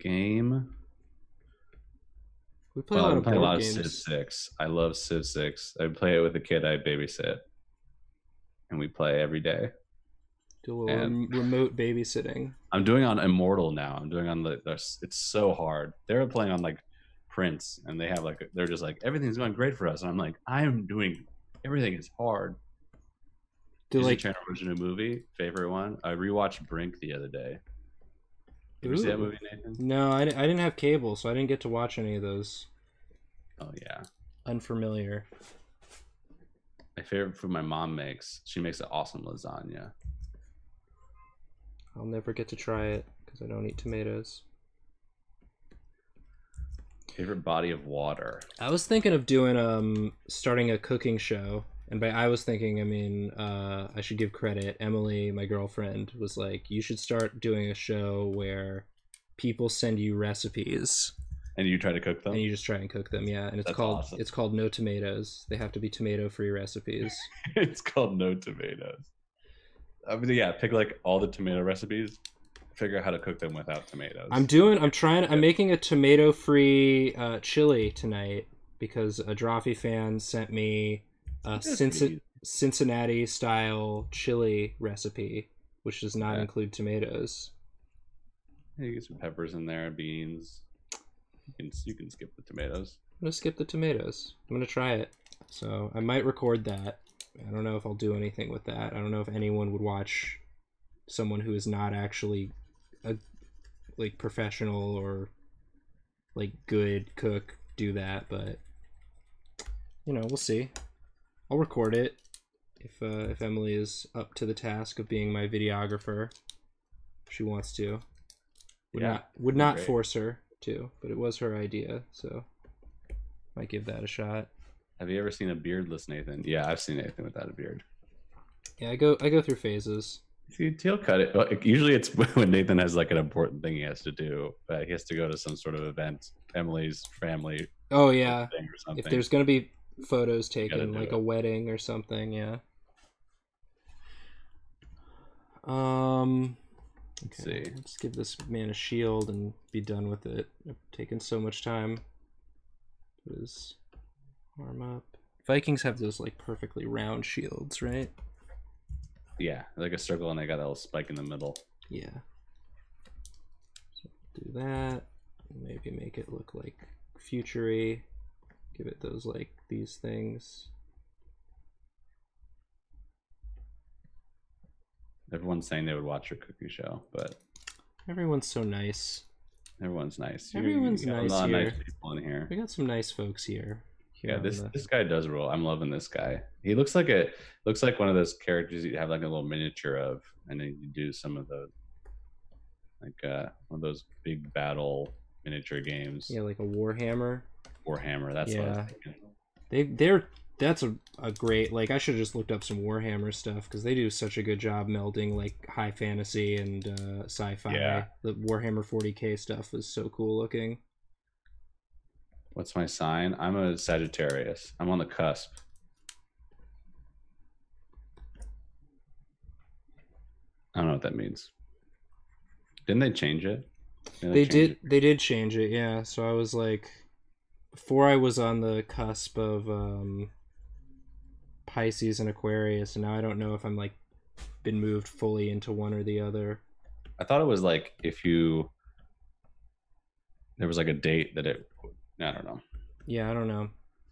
game. We play a lot of Civ 6. I love Civ 6. I play it with a kid I babysit, and we play every day. Do a little remote babysitting. I'm doing on Immortal now. I'm doing on it's so hard. They're playing on like Prince, and they have like they're just like everything's going great for us, and I'm like I'm doing everything is hard. Do like an original movie favorite one? I rewatched Brink the other day. Did you see that movie, Nathan? No, I didn't have cable, so I didn't get to watch any of those. Oh yeah, unfamiliar. My favorite food my mom makes. She makes an awesome lasagna. I'll never get to try it because I don't eat tomatoes. Favorite body of water. I was thinking of doing starting a cooking show. And by I was thinking, I mean, I should give credit. Emily, my girlfriend, was like, you should start doing a show where people send you recipes. And you try to cook them? And you just try and cook them, yeah. And it's called No Tomatoes. They have to be tomato-free recipes. It's called No Tomatoes. I mean, yeah, pick like all the tomato recipes, figure out how to cook them without tomatoes. I'm making a tomato-free chili tonight because a Drawfee fan sent me a Cincinnati style chili recipe, which does not include tomatoes. Yeah, you get some peppers in there, beans. You can skip the tomatoes. I'm gonna skip the tomatoes. I'm gonna try it. So I might record that. I don't know if I'll do anything with that. I don't know if anyone would watch someone who is not actually a like professional or like good cook do that, but you know, we'll see. I'll record it if Emily is up to the task of being my videographer. If she wants to. Would not force her to, but it was her idea, so might give that a shot. Have you ever seen a beardless Nathan? Yeah, I've seen Nathan without a beard. Yeah, I go through phases. You tail cut it. Usually it's when Nathan has like an important thing he has to do. He has to go to some sort of event. Emily's family. Oh yeah. Thing or something. If there's gonna be photos taken, like a wedding or something, yeah. Let's see. Let's give this man a shield and be done with it. I've taken so much time. Put his arm up. Vikings have those like perfectly round shields, right? Yeah, like a circle, and they got a little spike in the middle. Yeah. So do that. Maybe make it look like future-y. Give it those like these things. Everyone's saying they would watch your cooking show, but everyone's so nice. Everyone's nice. Everyone's nice. A lot of nice people in here. We got some nice folks here. Yeah, this guy does rule. I'm loving this guy. He looks like one of those characters you have like a little miniature of, and then you do some of the like one of those big battle miniature games. Yeah, like a Warhammer. Warhammer, that's yeah. What I was thinking. That's a great, like, I should have just looked up some Warhammer stuff, because they do such a good job melding like high fantasy and sci-fi. Yeah. The Warhammer 40K stuff is so cool looking. What's my sign? I'm a Sagittarius. I'm on the cusp. I don't know what that means. Didn't they change it? They did change it, yeah. So I was like, before I was on the cusp of Pisces and Aquarius, and now I don't know if I'm like been moved fully into one or the other. I thought it was like there was like a date that it. I don't know. Yeah, I don't know.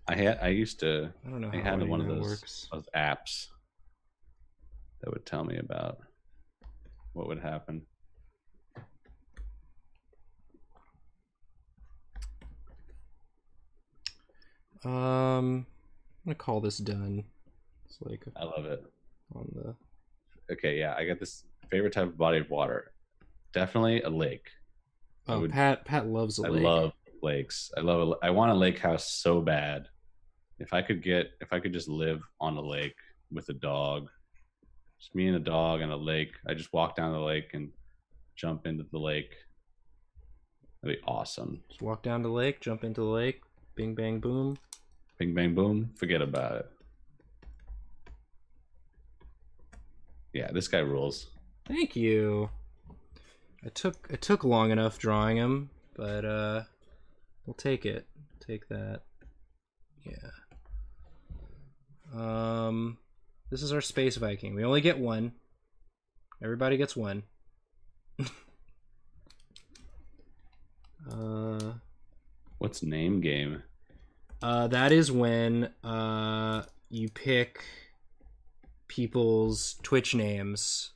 I had one of those apps that would tell me about what would happen. I'm gonna call this done. It's like I love it. Okay, yeah, I got this favorite type of body of water. Definitely a lake. Oh, Pat loves a lake. I love lakes. I want a lake house so bad. If I could just live on a lake with a dog, just me and a dog and a lake. I just walk down the lake and jump into the lake. That'd be awesome. Just walk down the lake, jump into the lake, bing bang boom. Bing bang boom. Forget about it. Yeah, this guy rules. Thank you. I took long enough drawing him, but we'll take it. Take that. Yeah. This is our space Viking. We only get one. Everybody gets one. What's name game? That is when you pick people's Twitch names,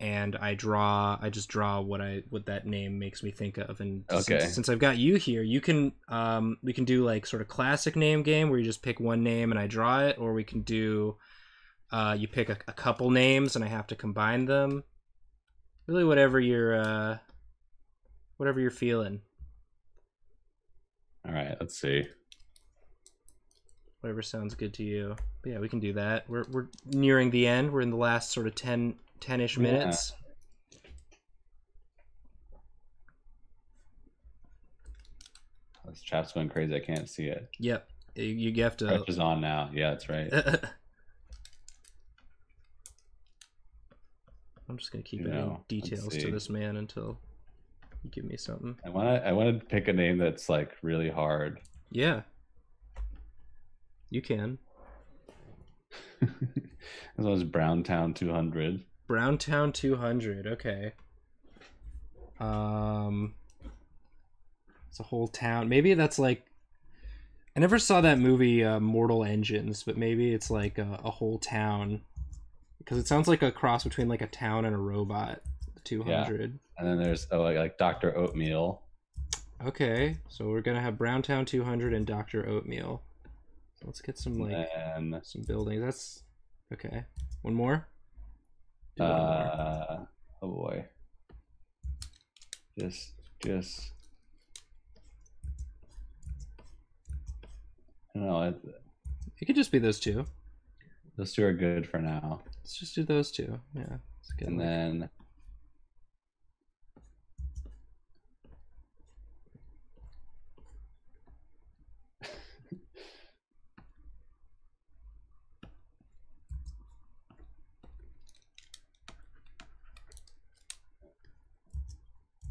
and I just draw what that name makes me think of. And okay. Since I've got you here, you can we can do like sort of classic name game where you just pick one name and I draw it, or we can do you pick a couple names and I have to combine them. Really, whatever you're feeling. All right, let's see. Whatever sounds good to you. But yeah, we can do that. We're nearing the end. We're in the last sort of 10-ish minutes. Yeah. This chat's going crazy. I can't see it. Yep. You have to. Prep is on now. Yeah, that's right. I'm just gonna keep adding details to this man until you give me something. I want to pick a name that's like really hard. Yeah. You can. That was Browntown 200. Browntown 200, okay. It's a whole town. Maybe that's like, I never saw that movie Mortal Engines, but maybe it's like a whole town, because it sounds like a cross between like a town and a robot. 200. Yeah. And then there's like Dr. Oatmeal. Okay, so we're gonna have Browntown 200 and Dr. Oatmeal. So let's get some like some buildings. That's okay. One more. Oh boy. Just I don't know. It could just be those two. Those two are good for now. Let's just do those two. Yeah. It's good. And then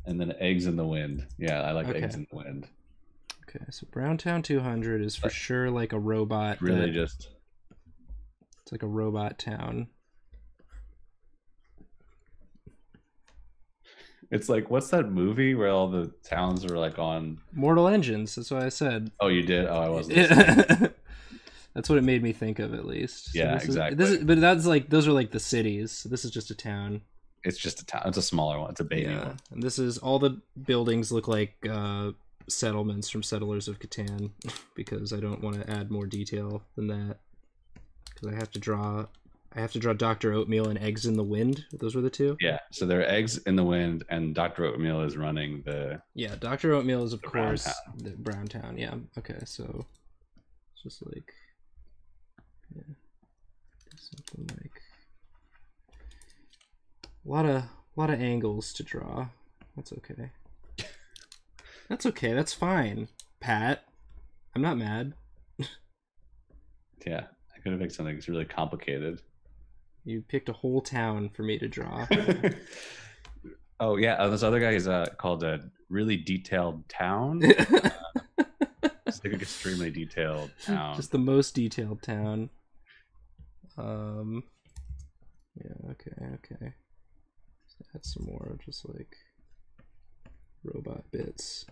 and then eggs in the wind. Yeah, I like eggs in the wind. Okay, so Browntown 200 is for sure like a robot. Really just... It's like a robot town. It's like, what's that movie where all the towns are like on... Mortal Engines, that's what I said. Oh, you did? Oh, I wasn't listening. That's what it made me think of, at least. Yeah, so exactly. But that's like, those are like the cities. So this is just a town. It's just a town. It's a smaller one. It's a baby one. And this is, all the buildings look like settlements from Settlers of Catan, because I don't want to add more detail than that. Because I have to draw Dr. Oatmeal and Eggs in the Wind. Those were the two. Yeah. So there are Eggs in the Wind, and Dr. Oatmeal is running the. Yeah, Dr. Oatmeal is of course the Brown Town. Yeah. Okay. So it's just like, yeah, something like. A lot of angles to draw. That's okay. That's okay. That's fine, Pat. I'm not mad. Yeah, I could have picked something that's really complicated. You picked a whole town for me to draw. Oh yeah, this other guy is called a really detailed town. It's like an extremely detailed town. Just the most detailed town. Yeah. Okay. Okay. Add some more, just like robot bits.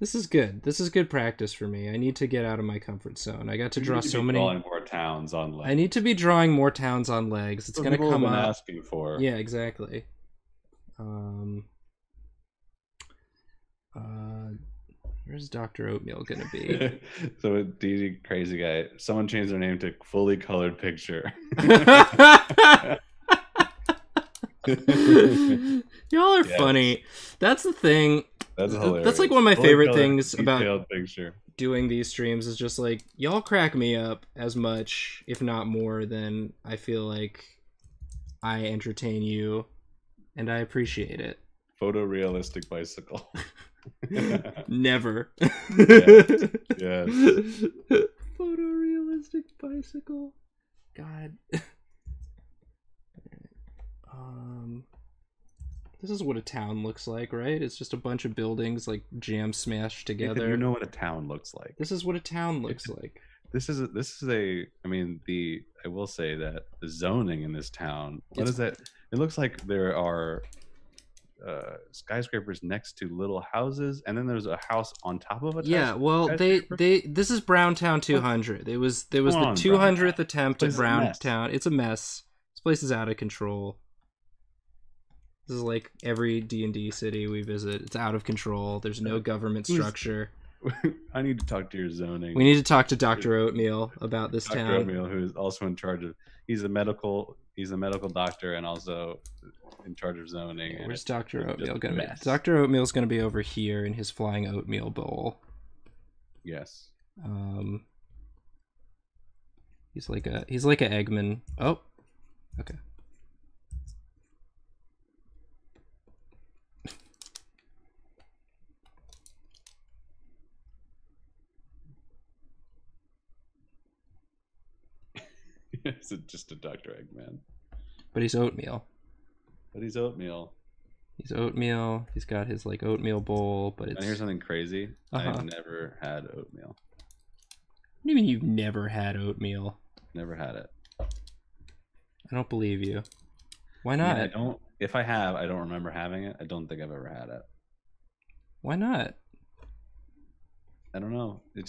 This is good. This is good practice for me. I need to get out of my comfort zone. I got to draw so many. More towns on legs. I need to be drawing more towns on legs. It's going to come up. Asking for. Yeah, exactly. Where's Dr. Oatmeal gonna be? So the crazy guy. Someone changed their name to Fully Colored Picture. Y'all are funny. That's the thing. That's hilarious. That's like one of my favorite things about doing these streams is just like y'all crack me up as much, if not more, than I feel like I entertain you, and I appreciate it. Photorealistic bicycle. Never. Yeah. Photorealistic bicycle. God. This is what a town looks like, right? It's just a bunch of buildings like jam smashed together. You know what a town looks like. This is what a town looks like. This is a. I mean, I will say that the zoning in this town. What is that? It looks like there are. Skyscrapers next to little houses, and then there's a house on top of it. Yeah, well, this is Browntown 200. There was the 200th attempt at Browntown. It's a mess. This place is out of control. This is like every D&D city we visit. It's out of control. There's no government structure. I need to talk to your zoning. We need to talk to Dr. Oatmeal about this town. Dr. Oatmeal, who is also in charge of. He's a medical doctor and also in charge of zoning. Yeah, where's Dr. Oatmeal going to be? Dr. Oatmeal's going to be over here in his flying oatmeal bowl. Yes. He's like a Eggman. Oh. Okay. It's just a Dr. Eggman. But he's oatmeal. He's oatmeal. He's got his like oatmeal bowl, but it's. And here's something crazy. I've never had oatmeal. What do you mean you've never had oatmeal? Never had it. I don't believe you. Why not? I mean, I don't. If I have, I don't remember having it. I don't think I've ever had it. Why not? I don't know. It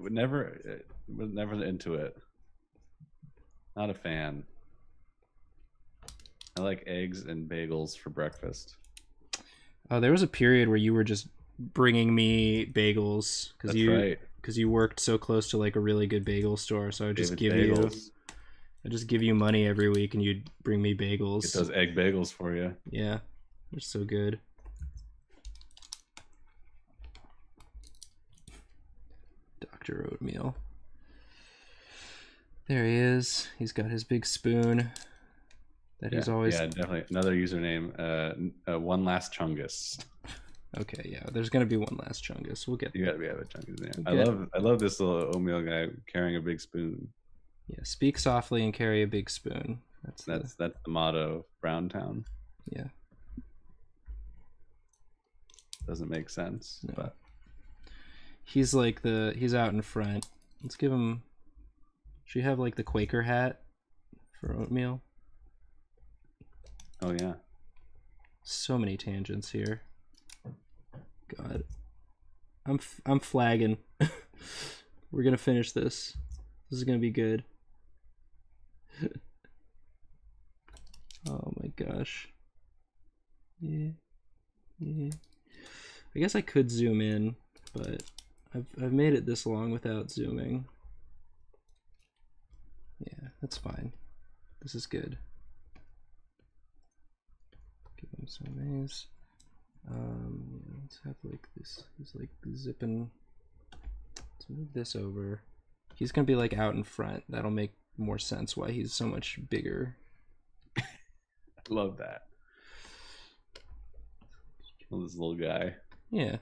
was never into it. Not a fan. I like eggs and bagels for breakfast. Oh, there was a period where you were just bringing me bagels because you worked so close to like a really good bagel store. So I would just give you money every week, and you'd bring me bagels. Get those egg bagels for you. Yeah, they're so good. Dr. Oatmeal. There he is. He's got his big spoon. That is always. Yeah, definitely. Another username. One Last Chungus. Okay, yeah. There's gonna be One Last Chungus. We'll get. You gotta be a Chungus name. We'll I love this little oatmeal guy carrying a big spoon. Yeah, speak softly and carry a big spoon. That's the motto of Browntown. Yeah. Doesn't make sense, no. But he's like he's out in front. Let's give him. Should you have like the Quaker hat for oatmeal? Oh yeah. So many tangents here. God, I'm flagging. We're gonna finish this. This is gonna be good. Oh my gosh. Yeah. Yeah. I guess I could zoom in, but I've made it this long without zooming. Yeah, that's fine. This is good. Give him some maze. Yeah, let's have like this. He's like zipping. Let's move this over. He's gonna be like out in front. That'll make more sense why he's so much bigger. I love that. Well, this little guy. Yeah.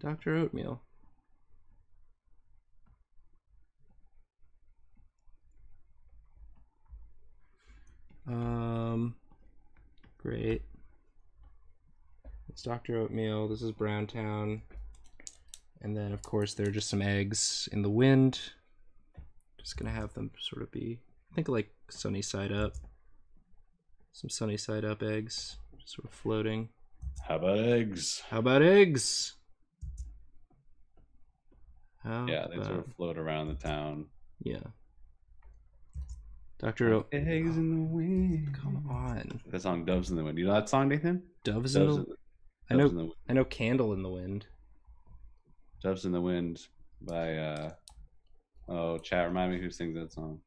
Dr. Oatmeal. Great. It's Dr. Oatmeal. This is Browntown. And then, of course, there are just some eggs in the wind. Just gonna have them sort of be, I think, like sunny side up. Some sunny side up eggs, just sort of floating. How about eggs? How about eggs? How yeah, they about... sort of float around the town. Yeah. Dr. O. Eggs in the wind. Come on. That song, Doves in the Wind. You know that song, Nathan? Doves in the Wind. I know Candle in the Wind. Doves in the Wind by, oh, chat, remind me who sings that song.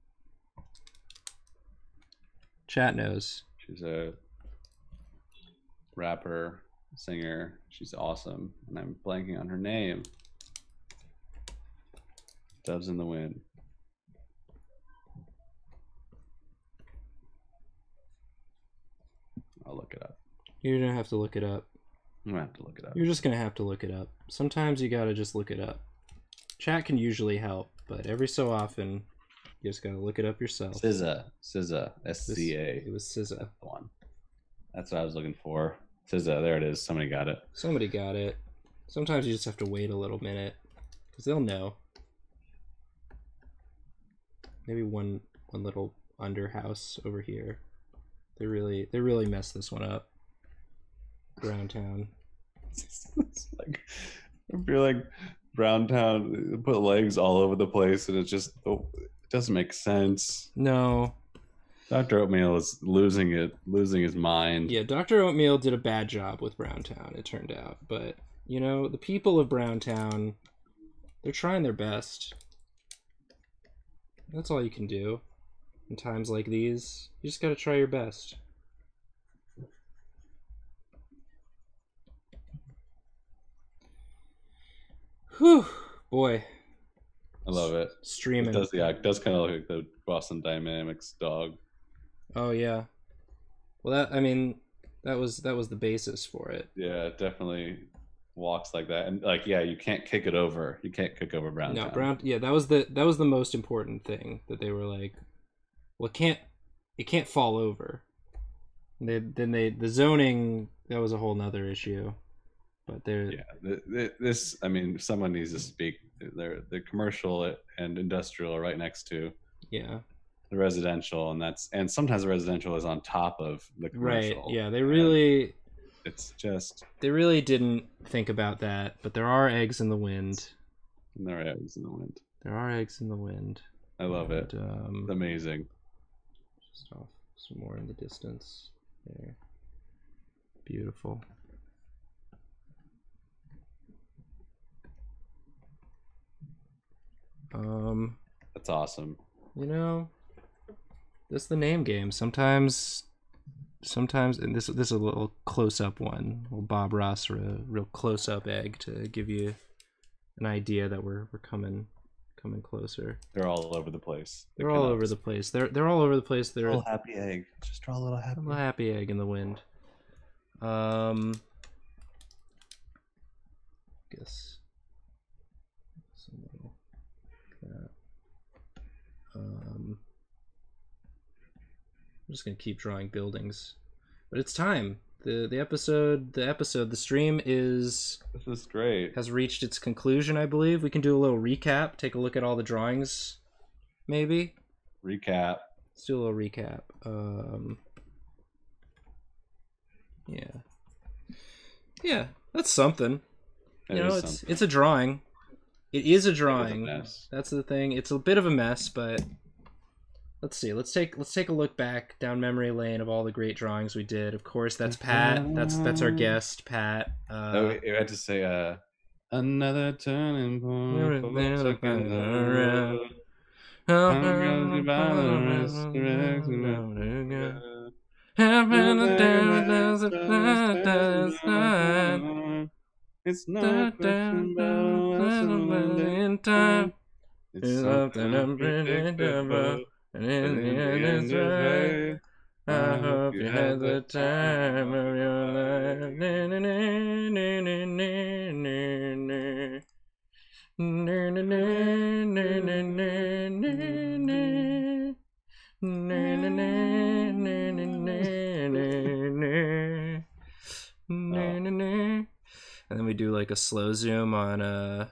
Chat knows. She's a rapper, singer. She's awesome. And I'm blanking on her name. Doves in the Wind. I'll look it up. You're gonna have to look it up. I'm gonna have to look it up. You're just gonna have to look it up. Sometimes you gotta just look it up. Chat can usually help, but every so often, you just gotta look it up yourself. SZA, SZA, S-C-A. It was SZA. That's the one. That's what I was looking for. SZA, there it is. Somebody got it. Somebody got it. Sometimes you just have to wait a little minute, because they'll know. Maybe one little underhouse over here. They really messed this one up. Browntown. It's like, I feel like Browntown put legs all over the place, and it doesn't make sense. No. Dr. Oatmeal is losing his mind. Yeah, Dr. Oatmeal did a bad job with Browntown, it turned out. But, you know, the people of Browntown, they're trying their best. That's all you can do. In times like these, you just gotta try your best. Whew, boy. I love it. Streaming. It does kind of look like the Boston Dynamics dog. Oh yeah. Well, that was the basis for it. Yeah, it definitely walks like that, and like yeah, you can't kick it over. You can't kick over Browntown. No, Yeah, that was the most important thing that they were like. Well, it can't fall over. The zoning, that was a whole nother issue. But there, yeah, this I mean, someone needs to speak. The commercial and industrial are right next to, yeah, the residential, and sometimes the residential is on top of the commercial. Right? Yeah, they really didn't think about that. But there are eggs in the wind. There are eggs in the wind. There are eggs in the wind. I love it. It's amazing. Just off some more in the distance. There. Beautiful. That's awesome. You know, that's the name game. Sometimes, and this is a little close-up one. A little Bob Ross, real close-up egg to give you an idea that we're coming closer. They're all over the place. They're all over the place. They're all over the place. They're a little happy egg. Just draw a little happy. A little happy egg in the wind. Guess. I'm just gonna keep drawing buildings, but it's time. The stream is. This is great. Has reached its conclusion, I believe. We can do a little recap. Take a look at all the drawings, maybe. Recap. Let's do a little recap. Yeah. Yeah, that's something. You know, it's a drawing. It is a drawing. That's the thing. It's a bit of a mess, but let's see. Let's take a look back down memory lane of all the great drawings we did. Of course, that's Pat. That's our guest, Pat. I had to say another turning point. It's not in time. It's something unpredictable. And in the end, it's right. I hope you had the time of your life. And then we do like a slow zoom on the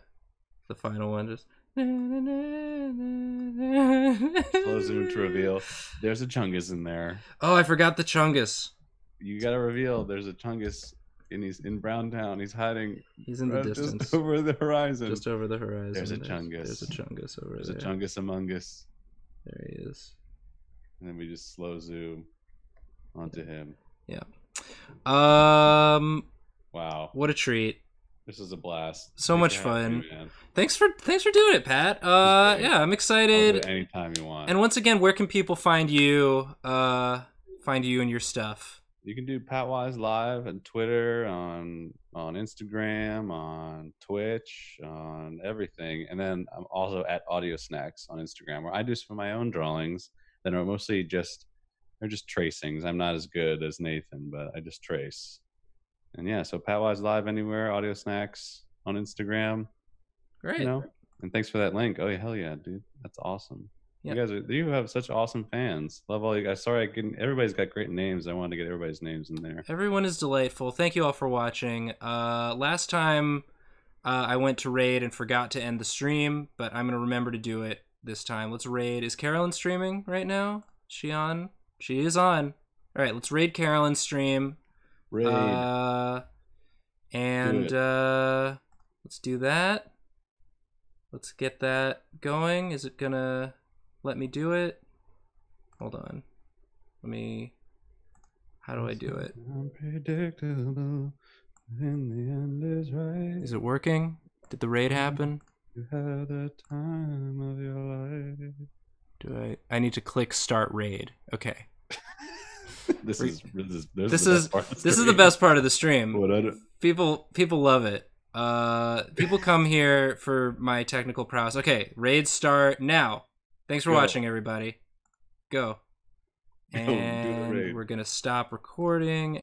final one. Just slow zoom to reveal. There's a Chungus in there. Oh, I forgot the Chungus. You gotta reveal. There's a Chungus, and he's in Browntown. He's hiding. He's in the distance, just over the horizon. Just over the horizon. There's a Chungus. There's a Chungus over there. There's a Chungus among us. There he is. And then we just slow zoom onto him. Yeah. Wow. What a treat. This is a blast. So much fun. Thanks for doing it, Pat. Yeah, I'm excited. I'll do it anytime you want. And once again, where can people find you and your stuff? You can do Pat Wise Live on Twitter, on Instagram, on Twitch, on everything. And then I'm also at audiosnacks on Instagram, where I do some of my own drawings that are mostly just tracings. I'm not as good as Nathan, but I just trace. And yeah, so Pat Wise Live anywhere, Audio Snacks on Instagram. Great. You know? And thanks for that link. Oh, yeah, hell yeah, dude. That's awesome. Yep. You have such awesome fans. Love all you guys. Sorry, everybody's got great names. I wanted to get everybody's names in there. Everyone is delightful. Thank you all for watching. Last time I went to raid and forgot to end the stream, but I'm going to remember to do it this time. Let's raid. Is Carolyn streaming right now? Is she on? She is on. All right, let's raid Carolyn's stream. Raid. Let's do that. Let's get that going. Is it gonna let me do it? Hold on. Let me. How do I do it? Unpredictable. In the end is right. Is it working? Did the raid happen? You had the time of your life. Do I? I need to click start raid. Okay. This is the best part of the stream. People love it. People come here for my technical prowess. Okay, raid start now. Thanks for watching, everybody. Go. And we're gonna stop recording.